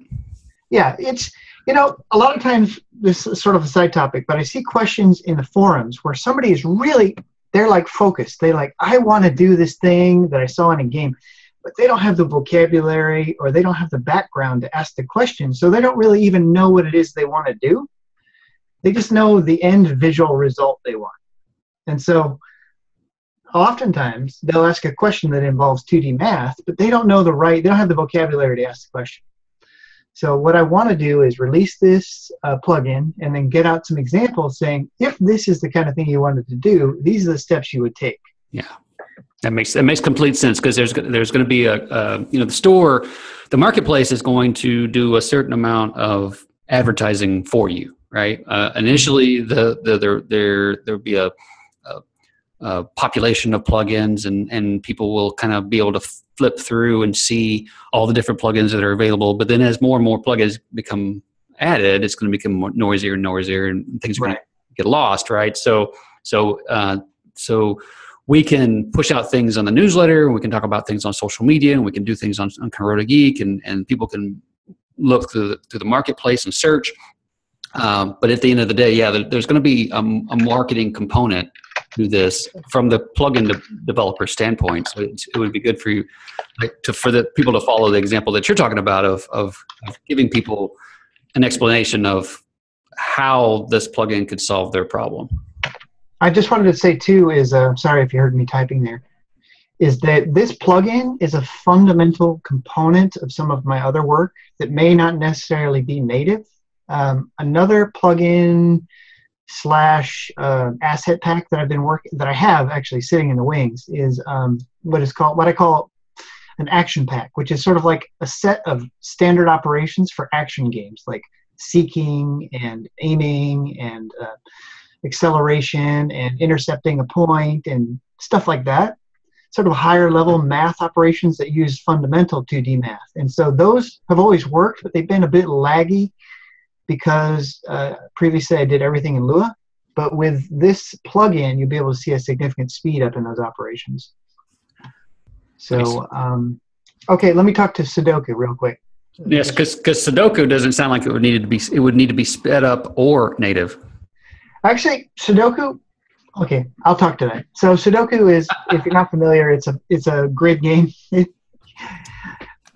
Yeah, it's, you know, a lot of times this is sort of a side topic, but I see questions in the forums where somebody is really, they're like focused. They like, I want to do this thing that I saw in a game, but they don't have the vocabulary or they don't have the background to ask the question, so they don't really even know what it is they want to do. They just know the end visual result they want. And so oftentimes they'll ask a question that involves 2D math, but they don't know the right, they don't have the vocabulary to ask the question. So what I want to do is release this plugin and then get out some examples saying, if this is the kind of thing you wanted to do, these are the steps you would take. Yeah. That makes complete sense, because there's going to be a you know, the marketplace is going to do a certain amount of advertising for you, right? Initially, there'll be a population of plugins, and people will kind of be able to flip through and see all the different plugins that are available. But then, as more and more plugins become added, it's going to become more noisier and noisier, and things are going to get lost, right? So we can push out things on the newsletter, and we can talk about things on social media, and we can do things on Corona Geek, and people can look through the marketplace and search. But at the end of the day, yeah, there's going to be a marketing component to this from the plugin developer standpoint. So it would be good for you for the people to follow the example that you're talking about of giving people an explanation of how this plugin could solve their problem. I just wanted to say too is, sorry if you heard me typing there, is that this plugin is a fundamental component of some of my other work that may not necessarily be native. Another plugin / asset pack that I've been that I have actually sitting in the wings is what I call an action pack, which is sort of like a set of standard operations for action games like seeking and aiming and acceleration and intercepting a point and stuff like that, sort of higher level math operations that use fundamental 2D math. And so those have always worked, but they've been a bit laggy because previously I did everything in Lua, but with this plugin, you'll be able to see a significant speed up in those operations. So, okay, let me talk to Sudoku real quick. Yes, because Sudoku doesn't sound like it would need to be sped up or native. Actually, Sudoku, okay, I'll talk to that. So Sudoku is, if you're not familiar, it's a grid game.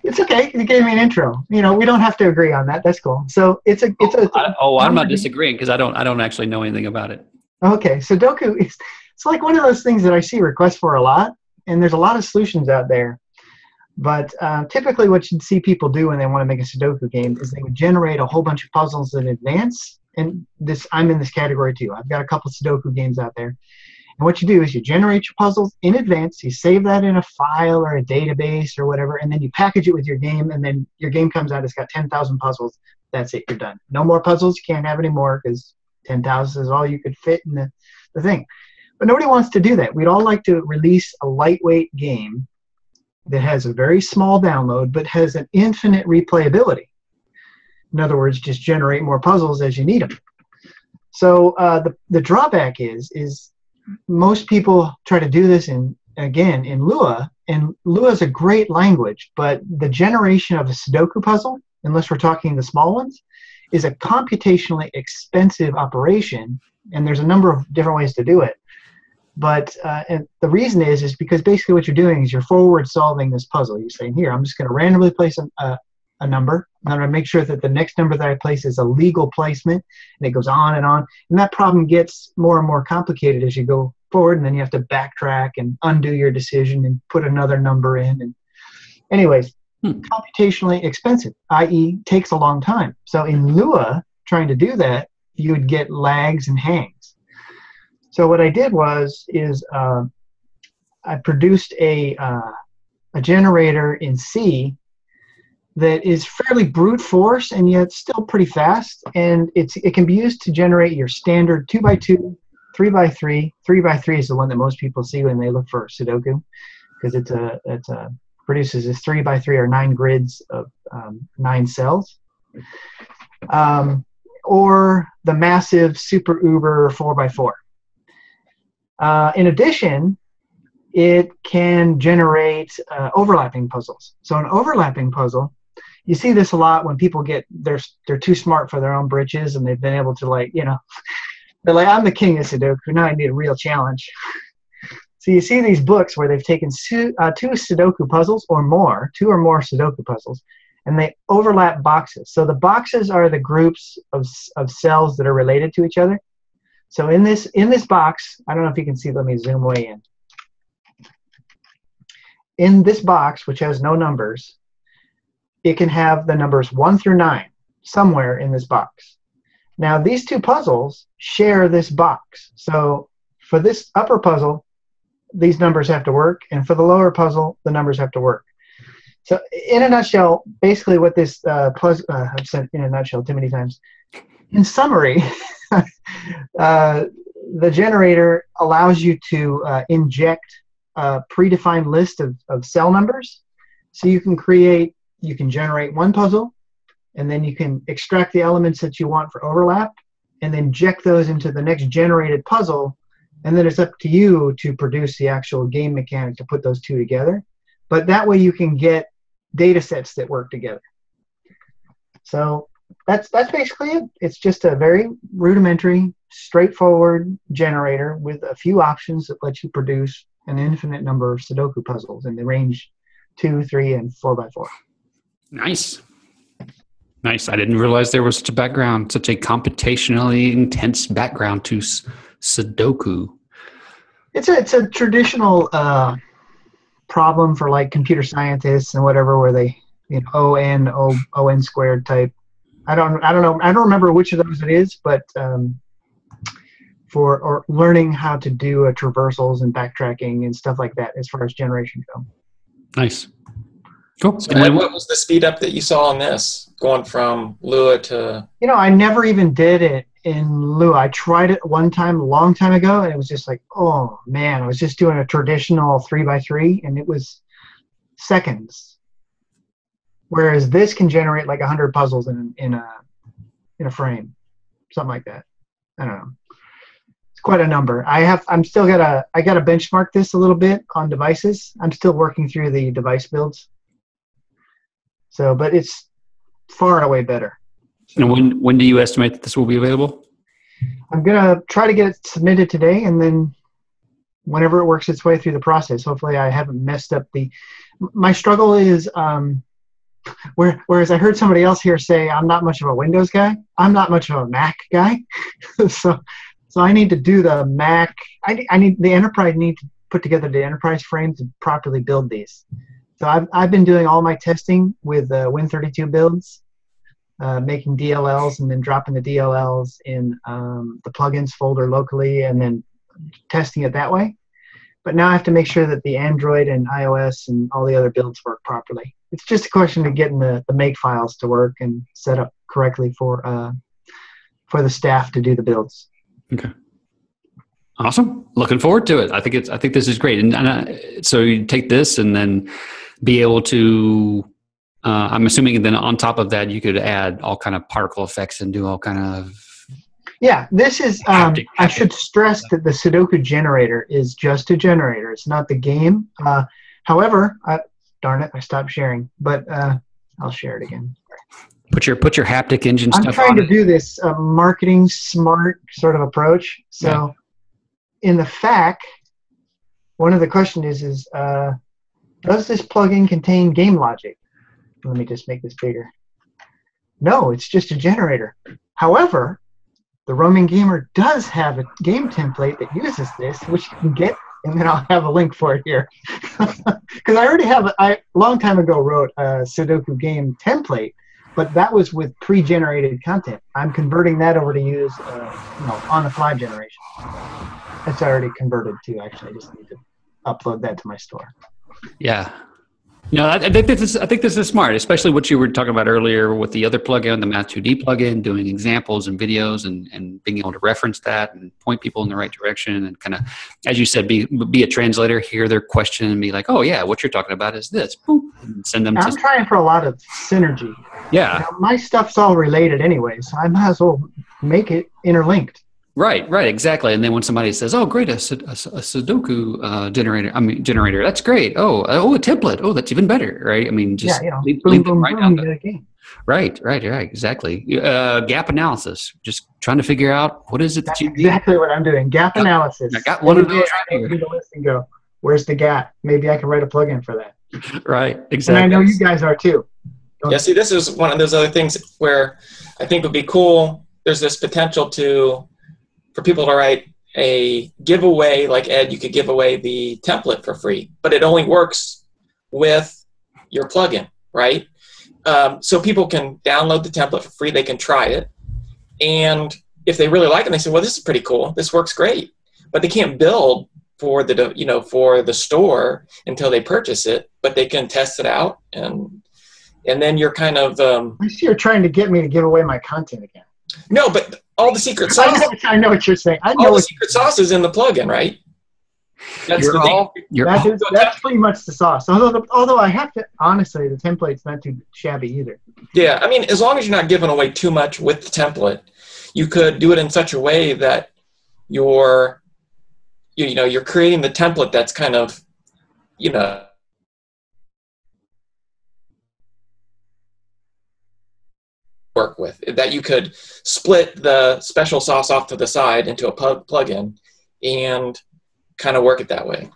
It's okay. You gave me an intro. You know, we don't have to agree on that. That's cool. So I'm not disagreeing, because I don't actually know anything about it. Okay, Sudoku is, it's like one of those things that I see requests for a lot, and there's a lot of solutions out there. But typically, what you'd see people do when they want to make a Sudoku game is they would generate a whole bunch of puzzles in advance. And this, I'm in this category too. I've got a couple Sudoku games out there. And what you do is you generate your puzzles in advance, you save that in a file or a database or whatever, and then you package it with your game, and then your game comes out, it's got 10,000 puzzles. That's it, you're done. No more puzzles, you can't have any more, because 10,000 is all you could fit in the thing. But nobody wants to do that. We'd all like to release a lightweight game that has a very small download but has an infinite replayability. In other words, just generate more puzzles as you need them. So the drawback is most people try to do this in Lua, and Lua is a great language, but the generation of a Sudoku puzzle, unless we're talking the small ones, is a computationally expensive operation, and there's a number of different ways to do it. But and the reason is because basically what you're doing is you're forward solving this puzzle. You're saying, here, I'm just going to randomly place a number. I'm going to make sure that the next number that I place is a legal placement, and it goes on. And that problem gets more and more complicated as you go forward, and then you have to backtrack and undo your decision and put another number in. And anyways, computationally expensive, i.e. takes a long time. So in Lua, trying to do that, you would get lags and hangs. So what I did was I produced a generator in C that is fairly brute force and yet still pretty fast, and it can be used to generate your standard 2x2, 3x3. 3x3 is the one that most people see when they look for Sudoku, because it produces this 3x3 or 9 grids of 9 cells, or the massive super uber 4x4. In addition, it can generate overlapping puzzles. So an overlapping puzzle, you see this a lot when people get, they're too smart for their own britches, and they've been able to, like, you know, they're like, I'm the king of Sudoku, now I need a real challenge. So you see these books where they've taken two Sudoku puzzles or more, 2 or more Sudoku puzzles, and they overlap boxes. So the boxes are the groups of cells that are related to each other. So in this box, I don't know if you can see, let me zoom way in. In this box, which has no numbers, it can have the numbers 1 through 9 somewhere in this box. Now these two puzzles share this box. So for this upper puzzle, these numbers have to work, and for the lower puzzle, the numbers have to work. So in a nutshell, basically what this I've said in a nutshell too many times. In summary, the generator allows you to inject a predefined list of cell numbers. So you can generate one puzzle, and then you can extract the elements that you want for overlap, and then inject those into the next generated puzzle, and then it's up to you to produce the actual game mechanic to put those two together. But that way you can get data sets that work together. So that's basically it. It's just a very rudimentary, straightforward generator with a few options that lets you produce an infinite number of Sudoku puzzles in the range 2, 3, and 4x4. Nice. Nice. I didn't realize there was such a background, such a computationally intense background to Sudoku. It's a traditional problem for, like, computer scientists and whatever, where they, you know, O n squared type. I don't know. I don't remember which of those it is, but or learning how to do traversals and backtracking and stuff like that as far as generation go. Nice. Cool. So, and then what was the speed up that you saw on this, going from Lua to... You know, I never even did it in Lua. I tried it one time, a long time ago, and it was just like, oh, man, I was just doing a traditional 3x3, and it was seconds. Whereas this can generate like 100 puzzles in a frame, something like that. I don't know. Quite a number. I gotta benchmark this a little bit on devices. I'm still working through the device builds. So, but it's far and away better. So, and when do you estimate that this will be available? I'm gonna try to get it submitted today, and then whenever it works its way through the process, hopefully I haven't messed up the. My struggle is whereas I heard somebody else here say I'm not much of a Windows guy. I'm not much of a Mac guy. So I need to do the Mac. I need to put together the enterprise frame to properly build these. So I've been doing all my testing with Win32 builds, making DLLs and then dropping the DLLs in the plugins folder locally and then testing it that way. But now I have to make sure that the Android and iOS and all the other builds work properly. It's just a question of getting the make files to work and set up correctly for the staff to do the builds. Okay. Awesome. Looking forward to it. I think this is great. So you take this and then be able to, I'm assuming then on top of that, you could add all kind of particle effects and do all kind of. Yeah, this is, I should stress that the Sudoku generator is just a generator. It's not the game. However, darn it, I stopped sharing, but I'll share it again. Put your haptic engine stuff on. I'm trying to do this marketing smart sort of approach. So yeah. In the FAQ, one of the questions is does this plugin contain game logic? let me just make this bigger. No, it's just a generator. However, the Roaming Gamer does have a game template that uses this, which you can get, and then I'll have a link for it here. Because I already have, I long time ago wrote a Sudoku game template, but that was with pre-generated content. I'm converting that over to use, you know, on-the-fly generation. That's already converted to, actually. I just need to upload that to my store. Yeah. No, I think this is smart, especially what you were talking about earlier with the other plugin, the Math2D plugin, doing examples and videos and being able to reference that and point people in the right direction and kind of, as you said, be a translator, hear their question and be like, oh, yeah, what you're talking about is this. Boop, and send them. I'm trying for a lot of synergy. Yeah. You know, my stuff's all related anyway, so I might as well make it interlinked. Right, right, exactly. And then when somebody says, "Oh, great, a Sudoku generator, that's great. Oh, a template. Oh, that's even better." Right? I mean, just lead them right down the game. Right, exactly. Gap analysis. Just trying to figure out what is it that you need. Exactly what I'm doing. Gap analysis. I got one of those right here. The list and go, where's the gap? Maybe I can write a plugin for that. Right, exactly. And I know you guys are too. Yeah. See, this is one of those other things where I think would be cool. There's this potential for people to write a giveaway, like Ed, you could give away the template for free, but it only works with your plugin, right? So people can download the template for free, they can try it, and if they really like it, they say, well, this is pretty cool, this works great, but they can't build for the, you know, for the store until they purchase it, but they can test it out, and then you're kind of... I see you're trying to get me to give away my content again. No, but all the secret sauce. I know what you're saying. I know all the secret sauce is in the plugin, right? That's pretty much the sauce. Although I have to, honestly, the template's not too shabby either. Yeah, I mean, as long as you're not giving away too much with the template, you could do it in such a way that you're creating the template that's kind of, you know. Work with that, you could split the special sauce off to the side into a plugin and kind of work it that way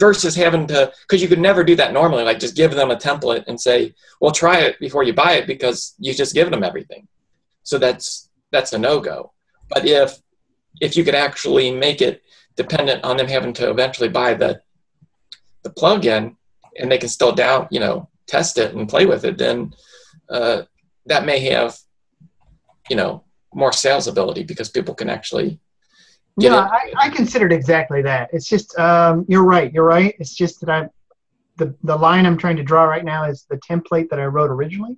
versus having to, because you could never do that normally, like just give them a template and say, well, try it before you buy it, because you just give them everything. So that's a no-go. But if you could actually make it dependent on them having to eventually buy the plugin, and they can still test it and play with it, then that may have, more sales ability because people can actually get it. I considered exactly that. It's just, you're right. It's just that the line I'm trying to draw right now is the template that I wrote originally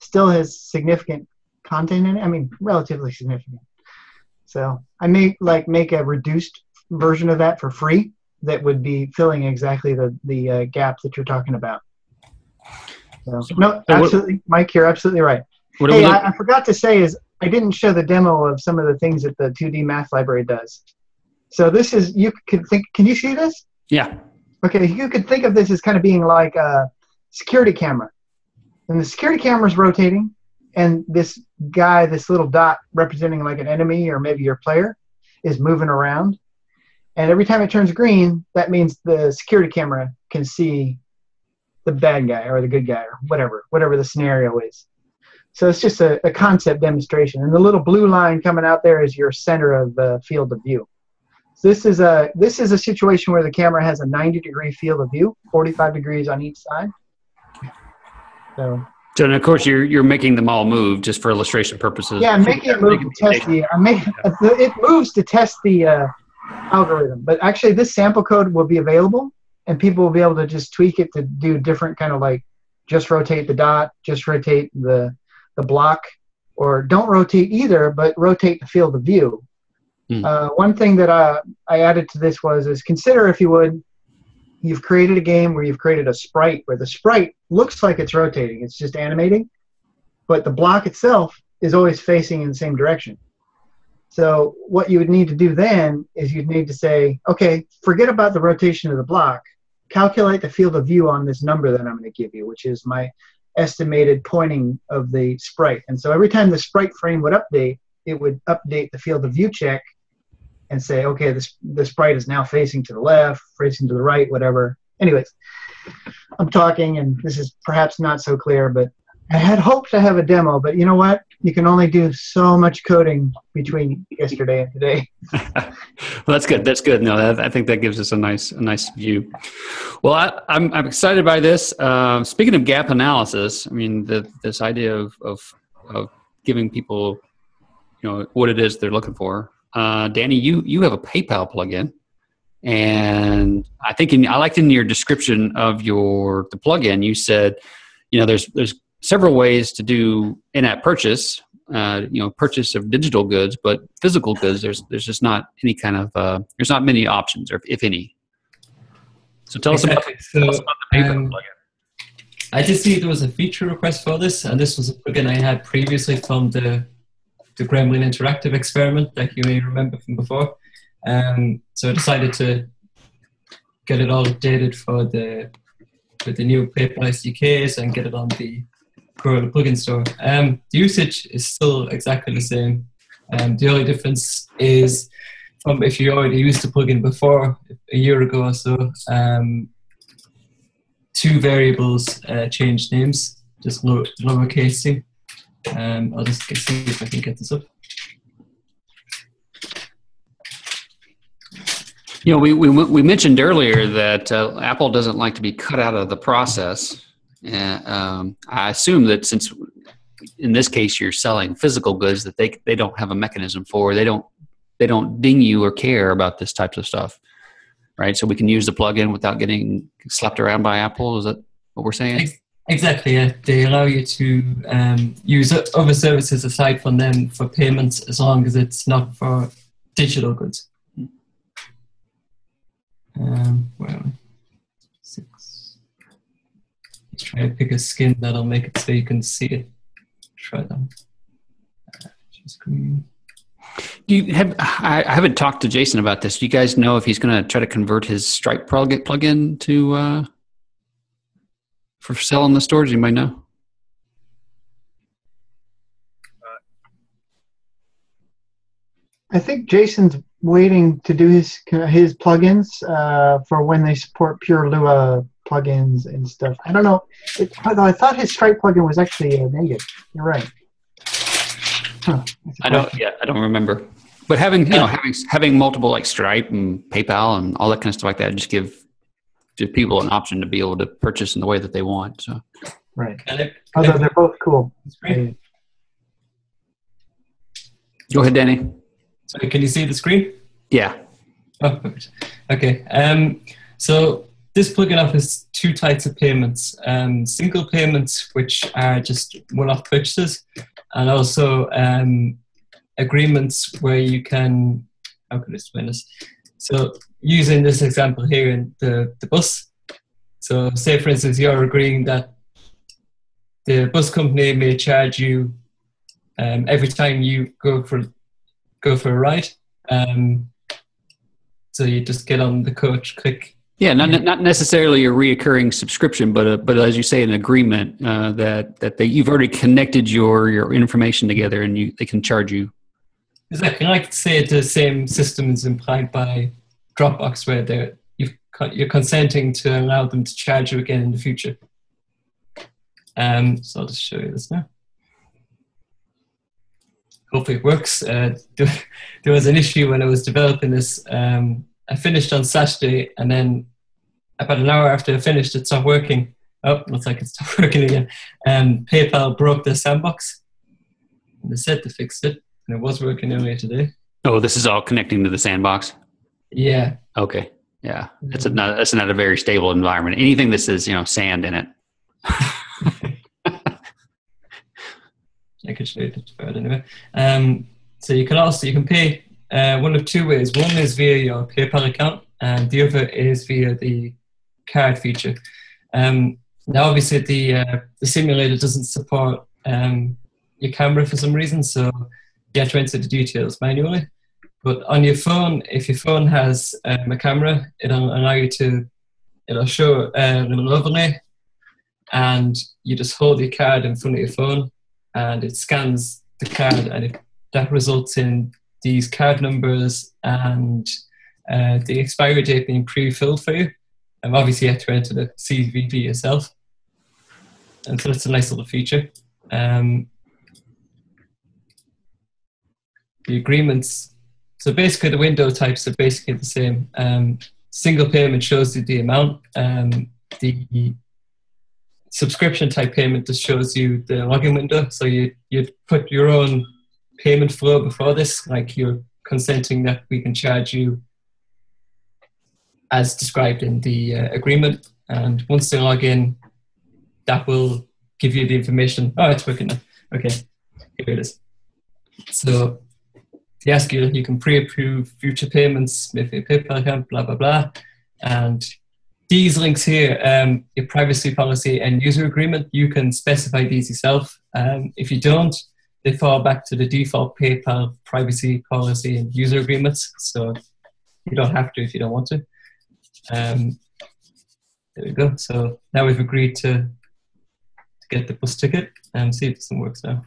still has significant content in it. I mean, relatively significant. So I may make a reduced version of that for free that would be filling exactly the gap that you're talking about. So, no, absolutely, Mike, you're absolutely right. Hey, I forgot to say is I didn't show the demo of some of the things that the 2D math library does. So this is, can you see this? Yeah. Okay, you could think of this as kind of being like a security camera. And the security camera's rotating, and this guy, this little dot representing like an enemy or maybe your player, is moving around. And every time it turns green, that means the security camera can see the bad guy or the good guy or whatever the scenario is. So it's just a concept demonstration. And the little blue line coming out there is your center of the field of view. So this is a situation where the camera has a 90-degree field of view, 45 degrees on each side. So and of course you're making them all move just for illustration purposes. Yeah, I'm making it move to test it moves to test the algorithm. But actually this sample code will be available, and people will be able to just tweak it to do different kind of just rotate the dot, just rotate the block, or don't rotate either, but rotate the field of view. Mm. One thing that I added to this is consider, if you would, you've created a game where you've created a sprite where the sprite looks like it's rotating, it's just animating, but the block itself is always facing in the same direction. So what you would need to do then is you'd need to say, okay, forget about the rotation of the block. Calculate the field of view on this number that I'm going to give you, which is my estimated pointing of the sprite. And so every time the sprite frame would update, it would update the field of view check and say, okay, the sprite is now facing to the left, facing to the right, whatever. Anyways, I'm talking, and this is perhaps not so clear, but I had hoped to have a demo, but you know what? You can only do so much coding between yesterday and today. Well, that's good. That's good. No, I think that gives us a nice view. Well, I'm excited by this. Speaking of gap analysis, I mean, this idea of giving people, you know, what it is they're looking for. Danny, you have a PayPal plugin, and I think I liked in your description of the plugin, you said, you know, there's several ways to do in-app purchase, you know, purchase of digital goods, but physical goods, there's just not any kind of, there's not many options, or if any. So tell us about the PayPal plugin. I just see there was a feature request for this, and this was a plugin I had previously from the Gremlin Interactive experiment that you may remember from before. So I decided to get it all updated for the new PayPal SDKs and get it on the Corona plugin store. The usage is still exactly the same. The only difference is from if you already used the plugin before, a year ago or so, two variables changed names, just lowercase c. I'll just see if I can get this up. You know, we mentioned earlier that Apple doesn't like to be cut out of the process. I assume that since in this case you're selling physical goods, that they don't have a mechanism for, they don't ding you or care about this types of stuff, right? So we can use the plugin without getting slapped around by Apple. Is that what we're saying? Exactly. Yeah. They allow you to use other services aside from them for payments, as long as it's not for digital goods. Where are we? Try to pick a skin that'll make it so you can see it. Try that. Just green. I haven't talked to Jason about this. Do you guys know if he's going to try to convert his Stripe plugin to for sale in the stores? You might know. I think Jason's waiting to do his plugins for when they support pure Lua plugins and stuff. I don't know. Although I thought his Stripe plugin was actually native. You're right. Huh. I don't remember. But having multiple, like Stripe and PayPal and all that kind of stuff like that, just give people an option to be able to purchase in the way that they want. So. Right. Although they're both cool. Go ahead, Danny. So can you see the screen? Yeah. Oh, perfect. Okay. So this plugin offers two types of payments, single payments, which are just one-off purchases, and also agreements where you can, how can I explain this? So using this example here in the bus, so say for instance you're agreeing that the bus company may charge you every time you go for a ride, so you just get on the coach, click. Yeah, not necessarily a reoccurring subscription, but as you say, an agreement that you've already connected your information together, and they can charge you. Exactly, like to say the same system is implied by Dropbox, where you're consenting to allow them to charge you again in the future. So I'll just show you this now. Hopefully it works. There was an issue when I was developing this. I finished on Saturday, and then about an hour after I finished, it stopped working. Oh, looks like it stopped working again. PayPal broke their sandbox. And they said to fix it, and it was working earlier today. Oh, this is all connecting to the sandbox? Yeah. Okay. Yeah. That's not a very stable environment. Anything that says, you know, sand in it. I could show you that part anyway. So you can pay one of two ways. One is via your PayPal account, and the other is via the card feature. Now, obviously, the simulator doesn't support your camera for some reason, so you have to enter the details manually. But on your phone, if your phone has a camera, it'll show a little overlay, and you just hold your card in front of your phone, and it scans the card, and that results in these card numbers and the expiry date being pre-filled for you. obviously you have to enter the CVV yourself. And so it's a nice little feature. The agreements, so basically the window types are basically the same. Single payment shows you the amount. The subscription type payment just shows you the login window. So you'd put your own payment flow before this, like you're consenting that we can charge you as described in the agreement. And once they log in, that will give you the information. Oh, it's working now. Okay, here it is. So they ask you, you can pre-approve future payments with your PayPal account, blah, blah, blah. And these links here, your privacy policy and user agreement, you can specify these yourself. If you don't, they fall back to the default PayPal privacy policy and user agreements. So you don't have to if you don't want to. There we go. So now we've agreed to get the bus ticket and see if this one works now.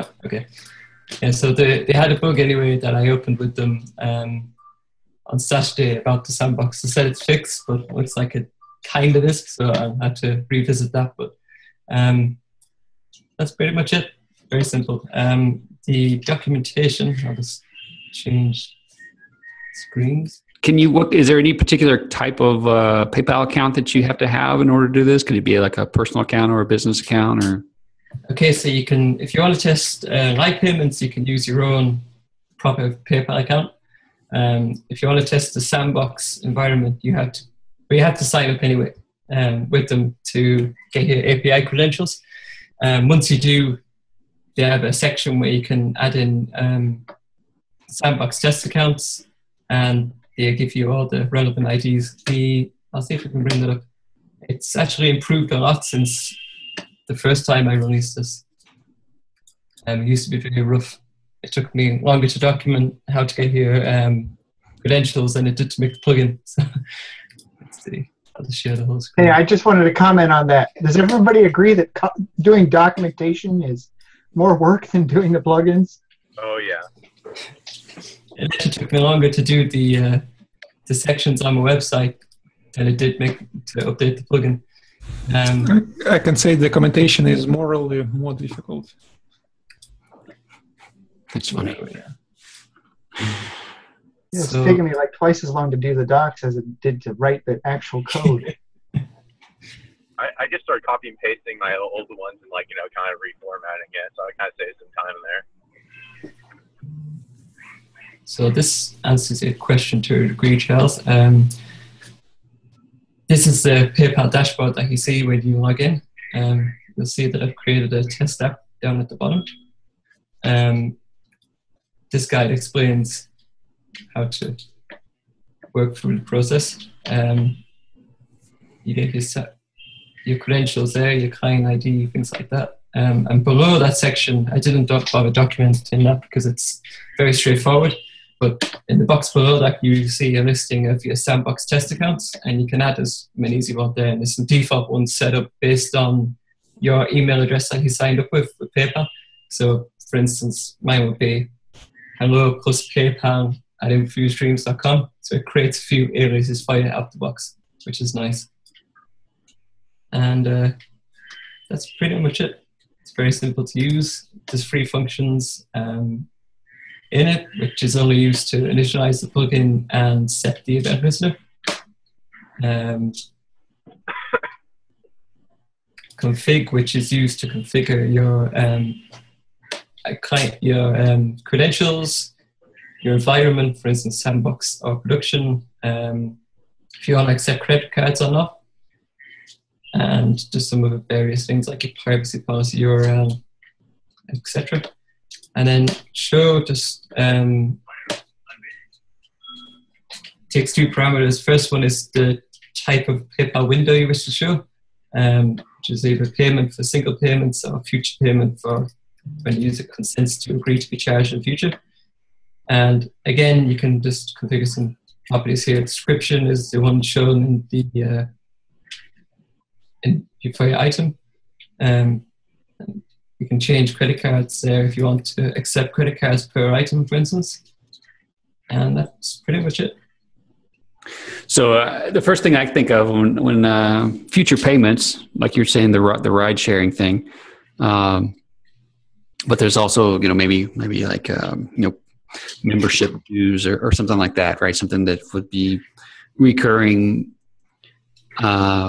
Oh, okay. Yeah, so they had a bug anyway that I opened with them on Saturday about the sandbox. They said it's fixed, but it looks like it kind of is, so I'll have to revisit that. But that's pretty much it. Very simple. The documentation, I'll just change screens. Can you look, is there any particular type of PayPal account that you have to have in order to do this? Could it be like a personal account or a business account or? Okay, so you can, if you want to test live payments, you can use your own proper PayPal account. If you want to test the sandbox environment, you have to, but you have to sign up anyway with them to get your API credentials. Once you do, they have a section where you can add in sandbox test accounts, and they give you all the relevant IDs. I'll see if we can bring that up. It's actually improved a lot since the first time I released this. It used to be very rough. It took me longer to document how to get your credentials than it did to make the plugin. So, let's see. I'll just share the whole screen. Hey, I just wanted to comment on that. Does everybody agree that doing documentation is more work than doing the plugins? Oh, yeah. It actually took me longer to do the sections on my website than it did make to update the plugin. I can say the documentation is morally more difficult. That's funny. Yeah, it's taking me like twice as long to do the docs as it did to write the actual code. I just started copy and pasting my old ones and like, you know, kind of reformatting it. So I kind of saved some time there. So this answers your question to a degree, Charles. This is the PayPal dashboard that you see when you log in. You'll see that I've created a test app down at the bottom. This guide explains how to work through the process. You get your credentials there, your client ID, things like that. And below that section, I didn't bother documenting that because it's very straightforward. But in the box below that, you see a listing of your sandbox test accounts, and you can add as many as you want there. And there's some default ones set up based on your email address that you signed up with PayPal. So, for instance, mine would be hello plus PayPal at infusestreams.com. So it creates a few aliases for you out the box, which is nice. And that's pretty much it. It's very simple to use. There's free functions. In it, which is only used to initialize the plugin and set the event listener. Config, which is used to configure your credentials, your environment, for instance, sandbox or production, if you want to accept credit cards or not, and just some of the various things like your privacy policy, URL, etc. And then show just takes two parameters. First one is the type of PayPal window you wish to show, which is either payment for single payments or future payment for when the user consents to agree to be charged in the future. And again, you can just configure some properties here. Description is the one shown in the for your item. You can change credit cards there if you want to accept credit cards per item, for instance. and that's pretty much it. So the first thing I think of when future payments, like you're saying, the ride sharing thing, but there's also, you know, maybe like you know, membership dues or something like that, right? Something that would be recurring, not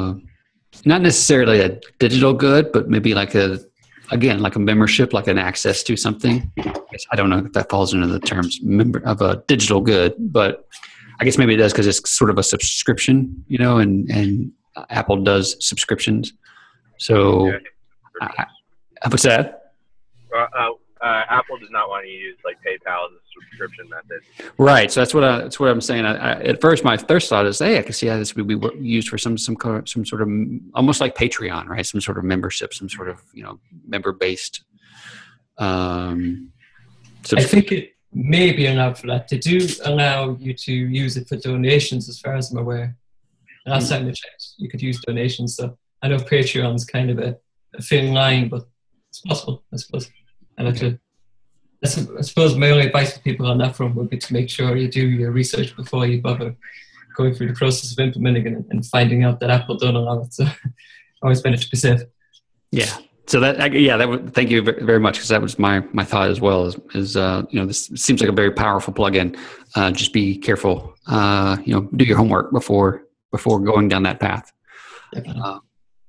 necessarily a digital good, but maybe like a membership, like an access to something. I don't know if that falls into the terms of a digital good, but I guess maybe it does because it's sort of a subscription, you know, and Apple does subscriptions. So yeah. What's that? Apple does not want to use like PayPal as a subscription method. Right. So that's what I'm saying. At first, my first thought is, hey, I can see how this would be used for some sort of almost like Patreon, right? Some sort of membership, some sort of, you know, member-based. I think it may be allowed for that. They do allow you to use it for donations, as far as I'm aware. Last time I checked, you could use donations. So I know Patreon's kind of a thin line, but it's possible, I suppose. And I suppose my only advice to people on that front would be to make sure you do your research before you bother going through the process of implementing it and finding out that Apple don't allow it. So always better to be safe. Yeah. So thank you very much, because that was my thought as well. Is you know, this seems like a very powerful plugin. Just be careful. You know, do your homework before going down that path.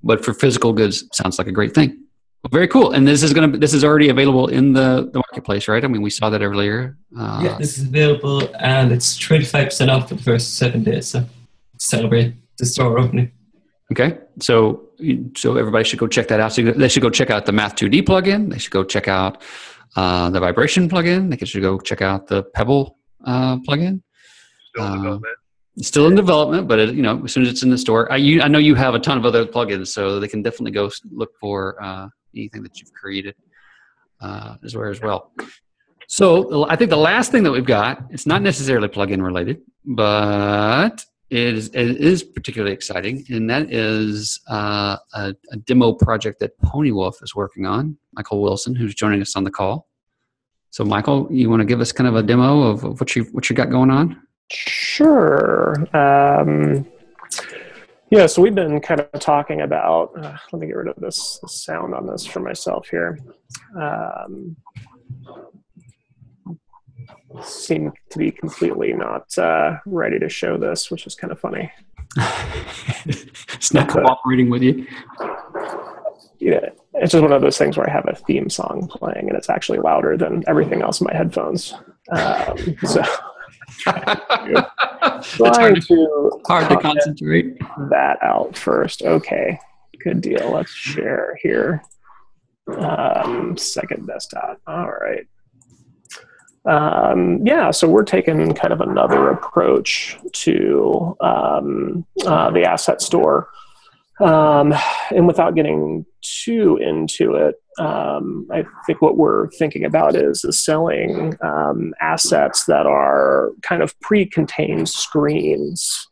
But for physical goods, sounds like a great thing. Well, very cool. And this is already available in the marketplace, right? I mean, we saw that earlier. Yeah, this is available, and it's 25% off for the first 7 days. So celebrate the store opening. Okay, so everybody should go check that out. So they should go check out the Math2D plugin. They should go check out the vibration plugin. They should go check out the Pebble plugin. Still in development, but it, you know, as soon as it's in the store, I know you have a ton of other plugins, so they can definitely go look for anything that you've created as well. So I think the last thing that we've got, it's not necessarily plugin related, but it is particularly exciting, and that is a demo project that Ponywolf is working on, Michael Wilson, who's joining us on the call. So, Michael, you want to give us kind of a demo of what you got going on? Sure. Yeah, so we've been kind of talking about, let me get rid of this sound on this for myself here. Seem to be completely not ready to show this, which is kind of funny. It's not cooperating with you. Yeah, it's just one of those things where I have a theme song playing, and it's actually louder than everything else in my headphones. So it's hard to concentrate. That out first. Okay, good deal. Let's share here. Second desktop. All right. Yeah, so we're taking kind of another approach to the asset store. And without getting too into it, I think what we're thinking about is selling assets that are kind of pre-contained screens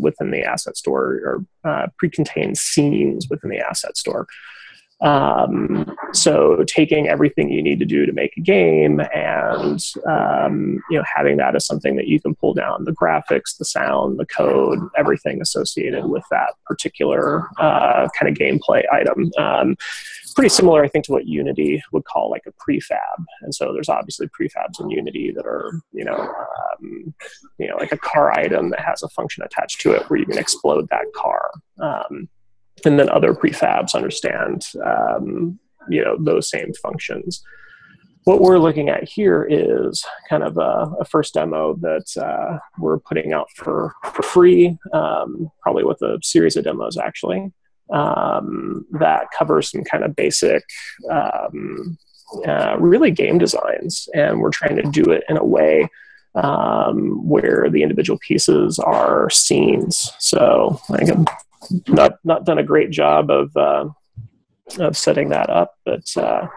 within the asset store, or pre-contained scenes within the asset store. So taking everything you need to do to make a game and, you know, having that as something that you can pull down the graphics, the sound, the code, everything associated with that particular, kind of gameplay item. Pretty similar, I think, to what Unity would call like a prefab. And so there's obviously prefabs in Unity that are, you know, like a car item that has a function attached to it where you can explode that car. And then other prefabs understand, you know, those same functions. What we're looking at here is kind of a first demo that we're putting out for free, probably with a series of demos, actually, that covers some kind of basic, really game designs. And we're trying to do it in a way where the individual pieces are scenes. So I can... Not done a great job of setting that up, but so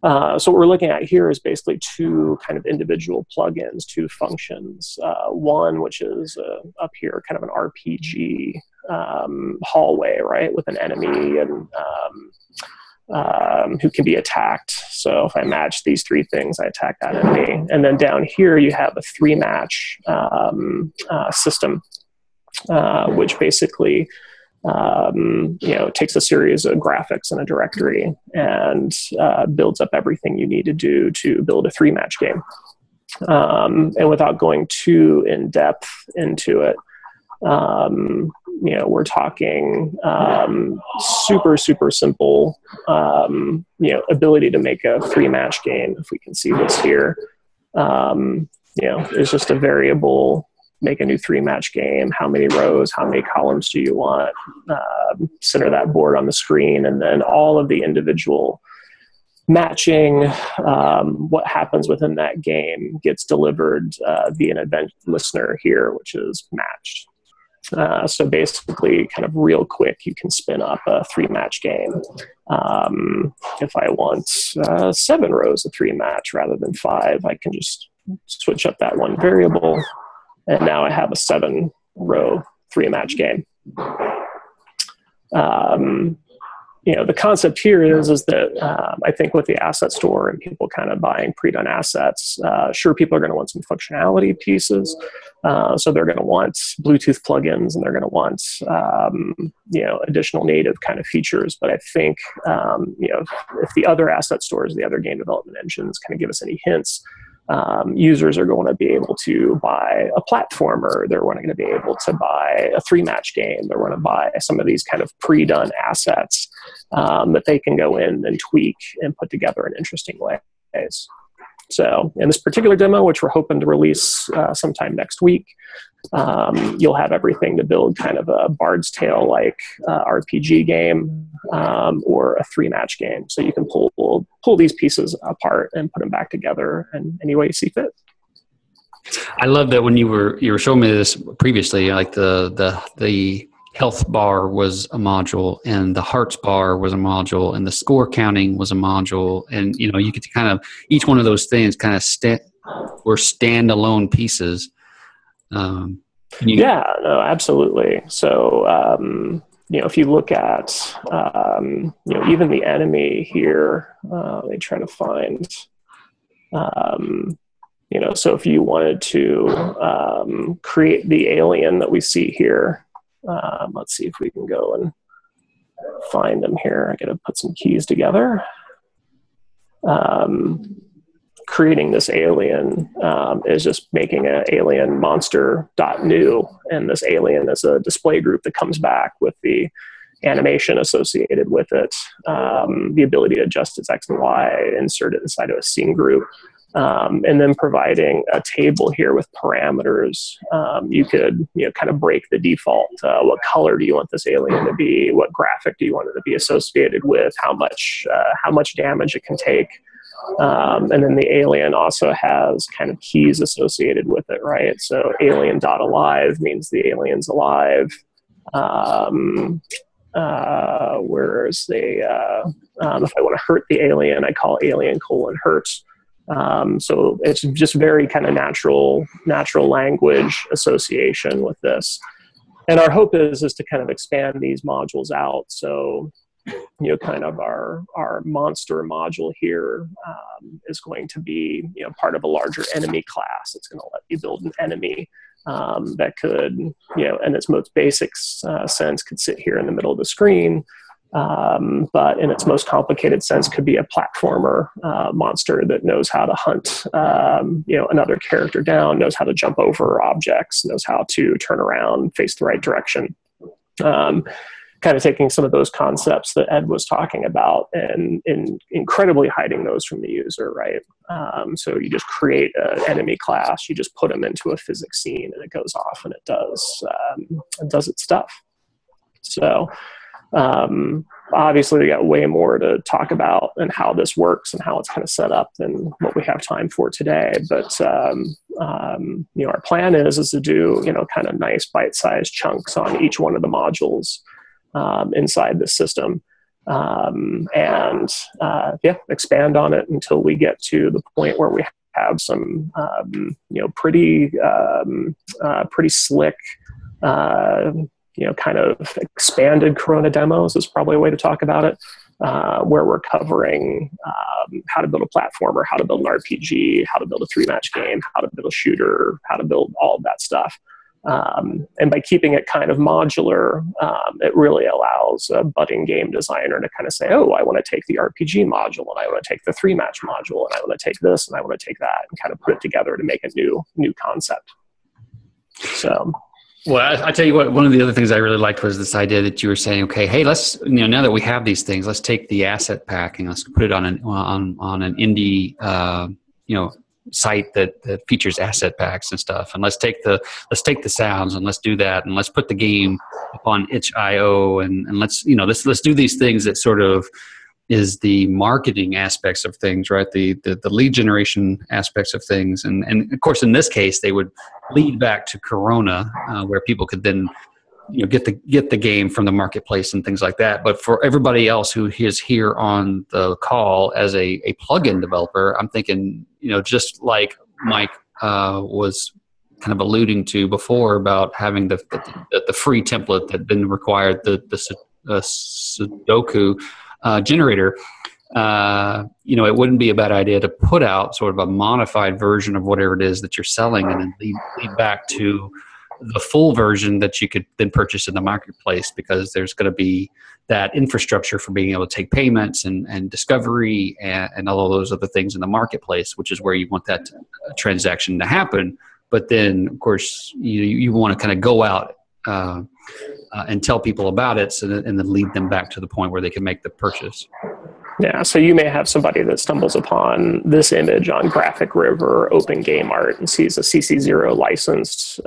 what we're looking at here is basically two kind of individual plugins, two functions. One which is up here, kind of an RPG hallway, right, with an enemy and who can be attacked. So if I match these three things, I attack that enemy. And then down here, you have a three-match system, which basically takes a series of graphics in a directory and builds up everything you need to do to build a three-match game. And without going too in-depth into it, we're talking super, super simple, ability to make a three-match game, if we can see this here. It's just a variable, make a new three-match game, how many rows, how many columns do you want, center that board on the screen, and then all of the individual matching, what happens within that game gets delivered via an event listener here, which is matched. So basically, kind of real quick, you can spin up a three-match game. If I want 7 rows of three-match rather than 5, I can just switch up that one variable, and now I have a 7-row three-match game. The concept here is that I think with the asset store and people kind of buying pre-done assets, sure, people are going to want some functionality pieces. So they're going to want Bluetooth plugins, and they're going to want, additional native kind of features. But I think, if the other asset stores, the other game development engines kind of give us any hints, users are going to be able to buy a platformer, they're going to be able to buy a three-match game, they're going to buy some of these kind of pre-done assets that they can go in and tweak and put together in interesting ways. So in this particular demo, which we're hoping to release sometime next week, you'll have everything to build kind of a Bard's Tale-like RPG game or a three-match game. So you can pull these pieces apart and put them back together in any way you see fit. I love that when you were showing me this previously, like the health bar was a module, and the hearts bar was a module, and the score counting was a module. And, you could kind of, each one of those things kind of were standalone pieces. Yeah, no, absolutely. So, if you look at, even the enemy here, let me try to find, so if you wanted to create the alien that we see here, let's see if we can go and find them here. I got to put some keys together. Creating this alien is just making an alien monster.new, and this alien is a display group that comes back with the animation associated with it, the ability to adjust its X and Y, insert it inside of a scene group, and then providing a table here with parameters. You could kind of break the default. What color do you want this alien to be? What graphic do you want it to be associated with? How much damage it can take? And then the alien also has kind of keys associated with it, right? So alien.alive means the alien's alive. If I want to hurt the alien, I call alien : hurt. So it's just very kind of natural language association with this. And our hope is to kind of expand these modules out. So, kind of our monster module here is going to be, part of a larger enemy class. It's going to let you build an enemy that could, in its most basic sense, could sit here in the middle of the screen. But in its most complicated sense, could be a platformer monster that knows how to hunt, another character down, knows how to jump over objects, knows how to turn around, face the right direction. Kind of taking some of those concepts that Ed was talking about and incredibly hiding those from the user, right? So you just create an enemy class, you just put them into a physics scene, and it goes off and it does its stuff. So obviously we got way more to talk about and how this works and how it's kind of set up than what we have time for today. But our plan is to do kind of nice bite-sized chunks on each one of the modules inside the system, expand on it until we get to the point where we have some pretty slick kind of expanded Corona demos is probably a way to talk about it. where we're covering how to build a platformer, how to build an RPG, how to build a three-match game, how to build a shooter, how to build all of that stuff. And by keeping it kind of modular, it really allows a budding game designer to kind of say, oh, I want to take the RPG module, and I want to take the three-match module, and I want to take this, and I want to take that, and kind of put it together to make a new concept. So... Well, I tell you what, one of the other things I really liked was this idea that you were saying, okay, hey, let's, you know, now that we have these things, let's take the asset pack and let's put it on an indie, you know, site that features asset packs and stuff. And let's take the sounds and let's do that. And let's put the game up on itch.io and let's, you know, let's do these things that sort of is the marketing aspects of things, right? The lead generation aspects of things, and of course in this case they would lead back to Corona, where people could then, you know, get the game from the marketplace and things like that. But for everybody else who is here on the call as a plugin developer, I'm thinking, you know, just like Mike was kind of alluding to before about having the free template that then required the Sudoku. Generator, you know, it wouldn't be a bad idea to put out sort of a modified version of whatever it is that you're selling, and then lead back to the full version that you could then purchase in the marketplace, because there's going to be that infrastructure for being able to take payments and discovery and all of those other things in the marketplace, which is where you want that transaction to happen. But then, of course, you want to kind of go out and tell people about it, so that, and then lead them back to the point where they can make the purchase. Yeah, so you may have somebody that stumbles upon this image on Graphic River, Open Game Art, and sees a CC0 licensed,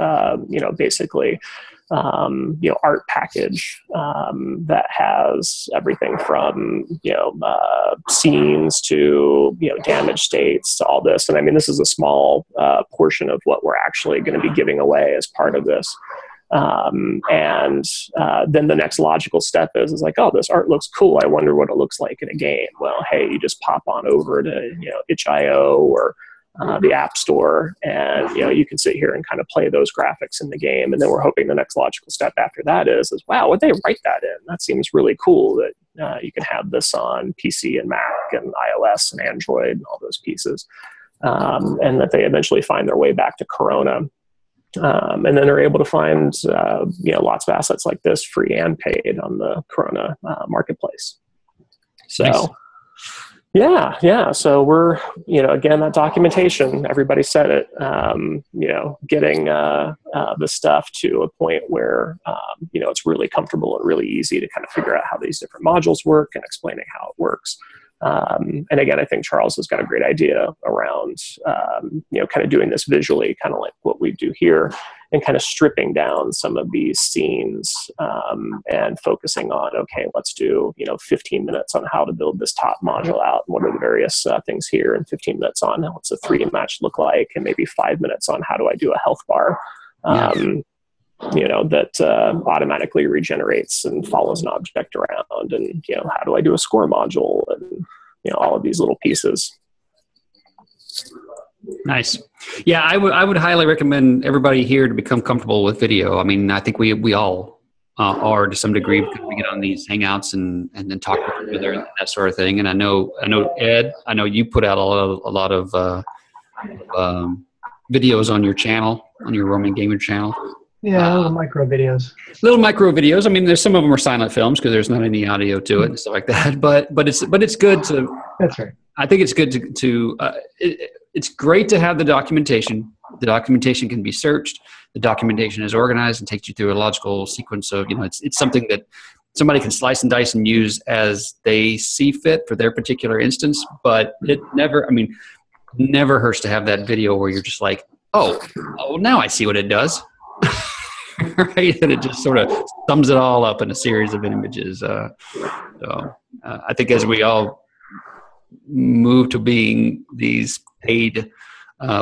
you know, basically, you know, art package that has everything from, you know, scenes to, you know, damage states to all this. And I mean, this is a small portion of what we're actually going to be giving away as part of this. Then the next logical step is like, oh, this art looks cool. I wonder what it looks like in a game. Well, hey, you just pop on over to, you know, itch.io or the App Store, and, you know, you can sit here and kind of play those graphics in the game. And then we're hoping the next logical step after that is wow, would they write that in? That seems really cool that you can have this on PC and Mac and iOS and Android and all those pieces. And that they eventually find their way back to Corona. And then they're able to find, you know, lots of assets like this, free and paid, on the Corona marketplace. So, nice. Yeah. So we're, you know, again, that documentation, everybody said it, you know, getting the stuff to a point where, you know, it's really comfortable and really easy to kind of figure out how these different modules work and explaining how it works. And again, I think Charles has got a great idea around, you know, kind of doing this visually, kind of like what we do here, and kind of stripping down some of these scenes and focusing on, okay, let's do, you know, 15 minutes on how to build this top module out, and what are the various things here, and 15 minutes on what's a 3D match look like, and maybe 5 minutes on how do I do a health bar, you know, that automatically regenerates and follows an object around, and, you know, how do I do a score module, and, you know, all of these little pieces. Nice. Yeah, I would highly recommend everybody here to become comfortable with video. I mean, I think we all are to some degree, because we get on these Hangouts and then talk with each other and that sort of thing. And I know Ed, I know you put out a lot of videos on your channel, on your Roman Gamer channel. Yeah, little micro videos. I mean, there's some of them are silent films because there's not any audio to it and stuff like that. But it's good to. That's right. I think it's good it's great to have the documentation. The documentation can be searched. The documentation is organized and takes you through a logical sequence of, you know, it's something that somebody can slice and dice and use as they see fit for their particular instance. But it never, I mean, never hurts to have that video where you're just like, oh, now I see what it does. Right, and it just sort of sums it all up in a series of images. So I think as we all move to being these paid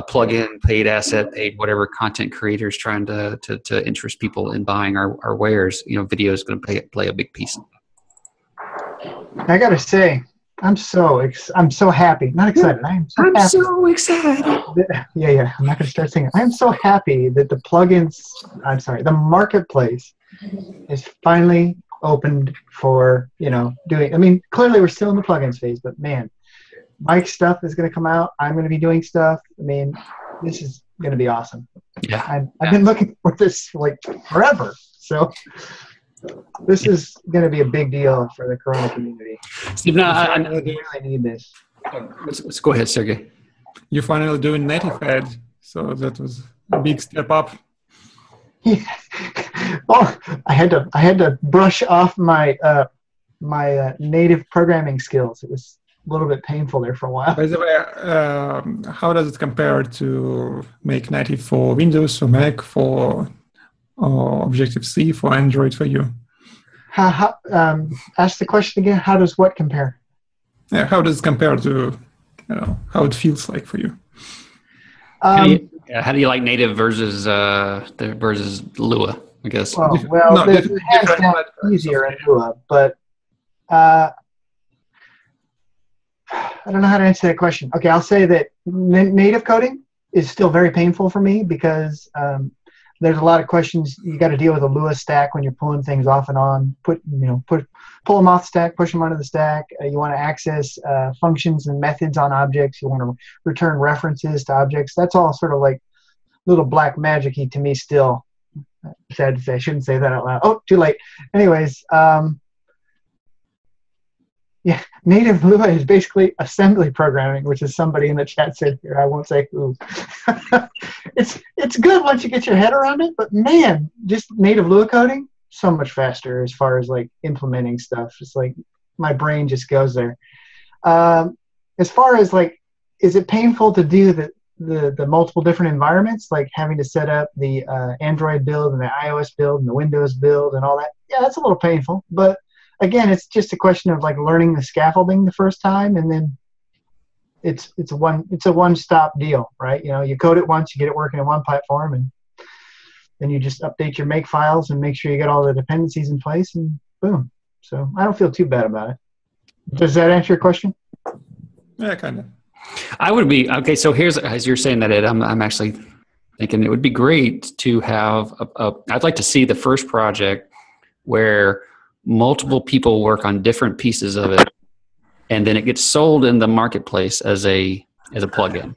plug-in, paid asset, paid whatever content creators trying to interest people in buying our wares, you know, video is going to play a big piece. I gotta say, I'm so happy. Not excited. I'm so excited. Yeah. I'm not going to start singing. I'm so happy that the marketplace is finally opened for, you know, doing, I mean, clearly we're still in the plugins phase, but man, Mike's stuff is going to come out. I'm going to be doing stuff. I mean, this is going to be awesome. Yeah. I've been looking for this like forever. So this is going to be a big deal for the Corona community. Steven, I really need this. Let's go ahead, Sergey. You're finally doing native ads, so that was a big step up. Yeah. Oh, I had to brush off my native programming skills. It was a little bit painful there for a while. By the way, how does it compare to make native for Windows, for Mac, for Objective-C, for Android, for you? Ask the question again. How does what compare? Yeah, how does it compare to how it feels like for you? How do you like native versus Lua? I guess. Oh, well, it's easier in Lua, but I don't know how to answer that question. Okay, I'll say that native coding is still very painful for me because there's a lot of questions you got to deal with a Lua stack when you're pulling things off and on. Pull them off the stack, push them onto the stack. You want to access functions and methods on objects. You want to return references to objects. That's all sort of like little black magic-y to me still. Sad to say, I shouldn't say that out loud. Oh, too late. Anyways, yeah, native Lua is basically assembly programming, which is somebody in the chat said here. I won't say who. It's good once you get your head around it, but man, just native Lua coding, so much faster as far as like implementing stuff. It's like my brain just goes there. As far as like, is it painful to do the multiple different environments, like having to set up the Android build and the iOS build and the Windows build and all that? Yeah, that's a little painful. But again, it's just a question of like learning the scaffolding the first time, and then it's a one-stop deal, right? You know, you code it once, you get it working on one platform, and then you just update your make files and make sure you get all the dependencies in place, and boom. So I don't feel too bad about it. Does that answer your question? Yeah, kind of. I would be okay. So here's, as you're saying that, Ed, I'm actually thinking it would be great to have I'd like to see the first project where multiple people work on different pieces of it, and then it gets sold in the marketplace as a plugin.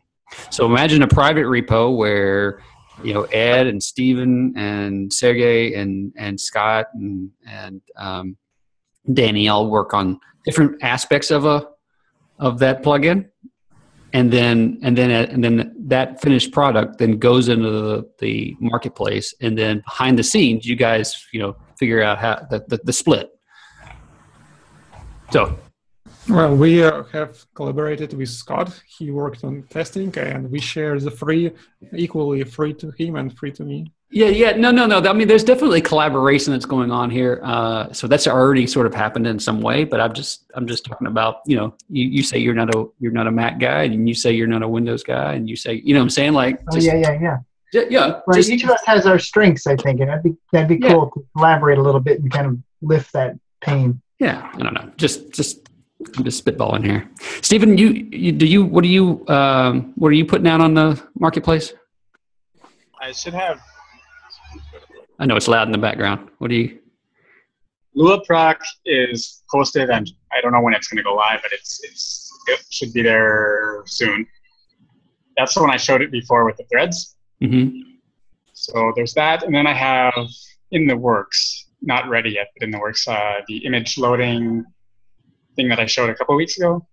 So imagine a private repo where Ed and Steven and Sergey and Scott and Danny all work on different aspects of that plugin. And then that finished product then goes into the marketplace, and then behind the scenes, you guys figure out how the split. So, well, we have collaborated with Scott. He worked on testing, and we share the free, equally free to him and free to me. Yeah, no. I mean, there's definitely collaboration that's going on here. So that's already sort of happened in some way. But I'm just talking about, you say you're not a Mac guy, and you say you're not a Windows guy, and you say, you know what I'm saying, like. Just, oh yeah. Right. Each of us has our strengths, I think, and that'd be cool to collaborate a little bit and kind of lift that pain. Yeah, I don't know. Just I'm just spitballing here. Steven, what are you putting out on the marketplace? I should have. I know it's loud in the background. What do you? Lua Proc is hosted, and I don't know when it's going to go live, but it should be there soon. That's the one I showed it before with the threads. Mm-hmm. So there's that, and then I have in the works, not ready yet, but in the works, the image loading thing that I showed a couple weeks ago,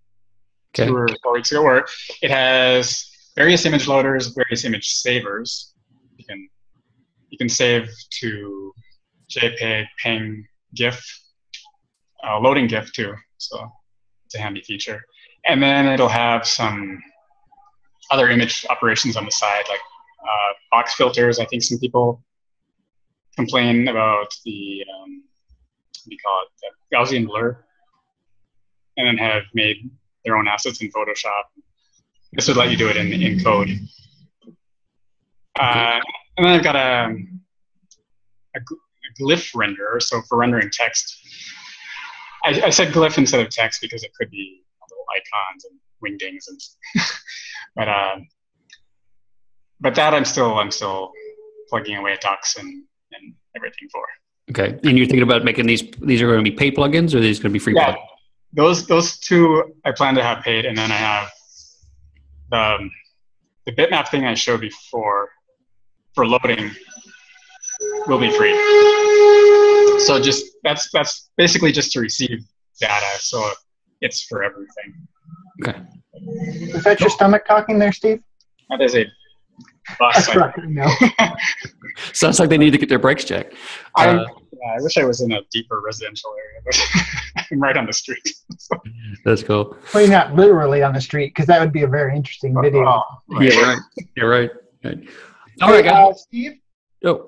okay. 2 or 4 weeks ago, where it has various image loaders, various image savers. You can save to JPEG, PNG, GIF, loading GIF too, so it's a handy feature. And then it'll have some other image operations on the side, like box filters. I think some people complain about the, what do you call it, the Gaussian blur, and then have made their own assets in Photoshop. This would let you do it in code. And then I've got a glyph renderer, so for rendering text. I said glyph instead of text because it could be little icons and wingdings and stuff. but that I'm still plugging away docs and everything for. Okay. And you're thinking about making these are going to be paid plugins, or are these going to be free plugins? Those two I plan to have paid, and then I have the bitmap thing I showed before for loading will be free. So just that's basically just to receive data. So it's for everything. Okay. Is that your stomach talking there, Steve? That is a bus. That's right, no. Sounds like they need to get their brakes checked. I wish I was in a deeper residential area, but I'm right on the street. So. That's cool. Well, you're not literally on the street, because that would be a very interesting video. Oh, right. Yeah, right. You're right. All right, guys. Steve? Oh.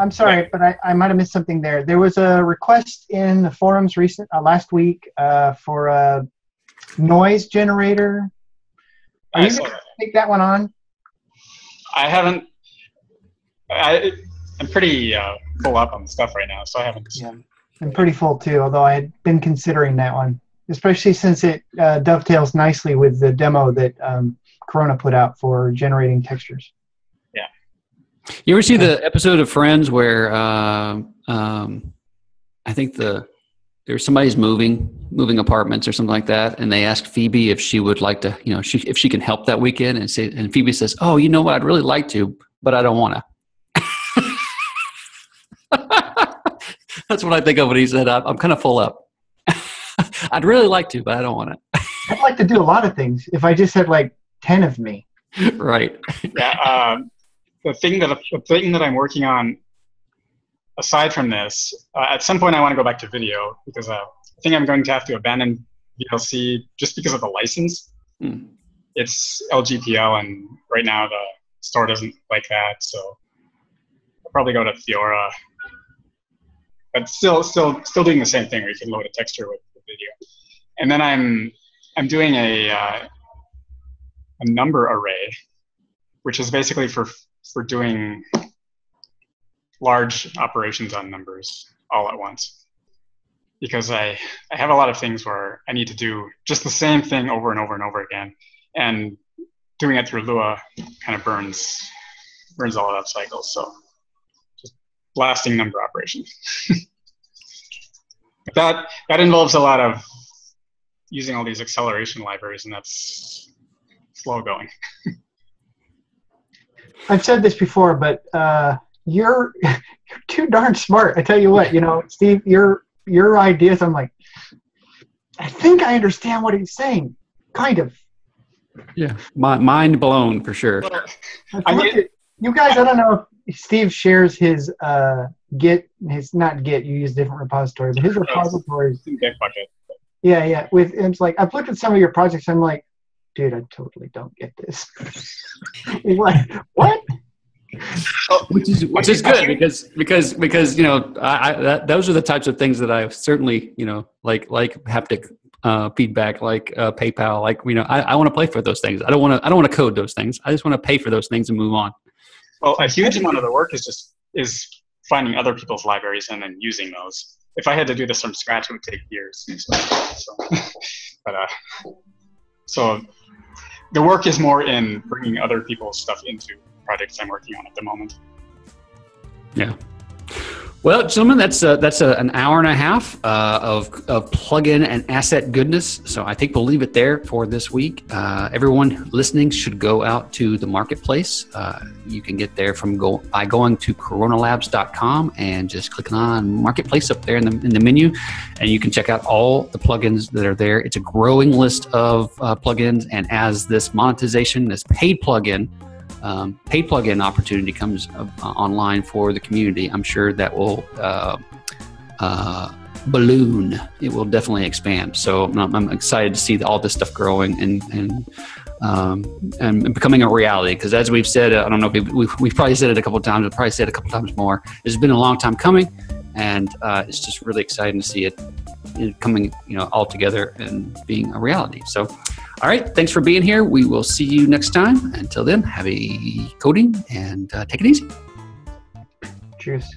I'm sorry, but I might have missed something there. There was a request in the forums last week for a noise generator. Are you going to take that one on? I haven't. I'm pretty full up on stuff right now, so I haven't. Yeah, I'm pretty full too, although I had been considering that one, especially since it dovetails nicely with the demo that Corona put out for generating textures. Yeah. You ever see the episode of Friends where I think there's somebody's moving apartments or something like that, and they ask Phoebe if she would like to, if she can help that weekend, and Phoebe says, "Oh, you know what? I'd really like to, but I don't want to." That's what I think of when he said, I'm kind of full up. I'd really like to, but I don't want to. I'd like to do a lot of things if I just had like 10 of me. Right. Yeah. The thing that I'm working on, aside from this, at some point I want to go back to video, because I think I'm going to have to abandon VLC just because of the license. Mm. It's LGPL, and right now the store doesn't like that, so I'll probably go to Fiora. But still doing the same thing, where you can load a texture with the video. And then I'm doing a number array, which is basically for doing large operations on numbers all at once. Because I have a lot of things where I need to do just the same thing over and over and over again, and doing it through Lua kind of burns all of that cycle. So. Blasting number operations. that involves a lot of using all these acceleration libraries, and that's slow going. I've said this before, but you're too darn smart. I tell you what, Steve, your ideas. I'm like, I think I understand what he's saying, kind of. Yeah, mind blown for sure. Well, you guys, I don't know. Steve shares his you use a different repository, but his repositories. Yeah. With it's like I've looked at some of your projects. I'm like, dude, I totally don't get this. What? Which is good, because those are the types of things that I've certainly like haptic feedback, like PayPal, like I want to play for those things. I don't want to code those things. I just want to pay for those things and move on. Well, a huge amount of the work is finding other people's libraries and then using those. If I had to do this from scratch, it would take years. So the work is more in bringing other people's stuff into projects I'm working on at the moment. Yeah. Well, gentlemen, that's an hour and a half of plugin and asset goodness. So I think we'll leave it there for this week. Everyone listening should go out to the marketplace. You can get there by going to coronalabs.com and just clicking on marketplace up there in the menu, and you can check out all the plugins that are there. It's a growing list of plugins, and as this monetization, this paid plugin opportunity comes online for the community, I'm sure that will balloon. It will definitely expand. So I'm excited to see all this stuff growing and becoming a reality. Because as we've said, I don't know if we've probably said it a couple of times. We've probably said it a couple of times more. It's been a long time coming, and it's just really exciting to see it coming, all together and being a reality. So. All right. Thanks for being here. We will see you next time. Until then, happy coding and take it easy. Cheers.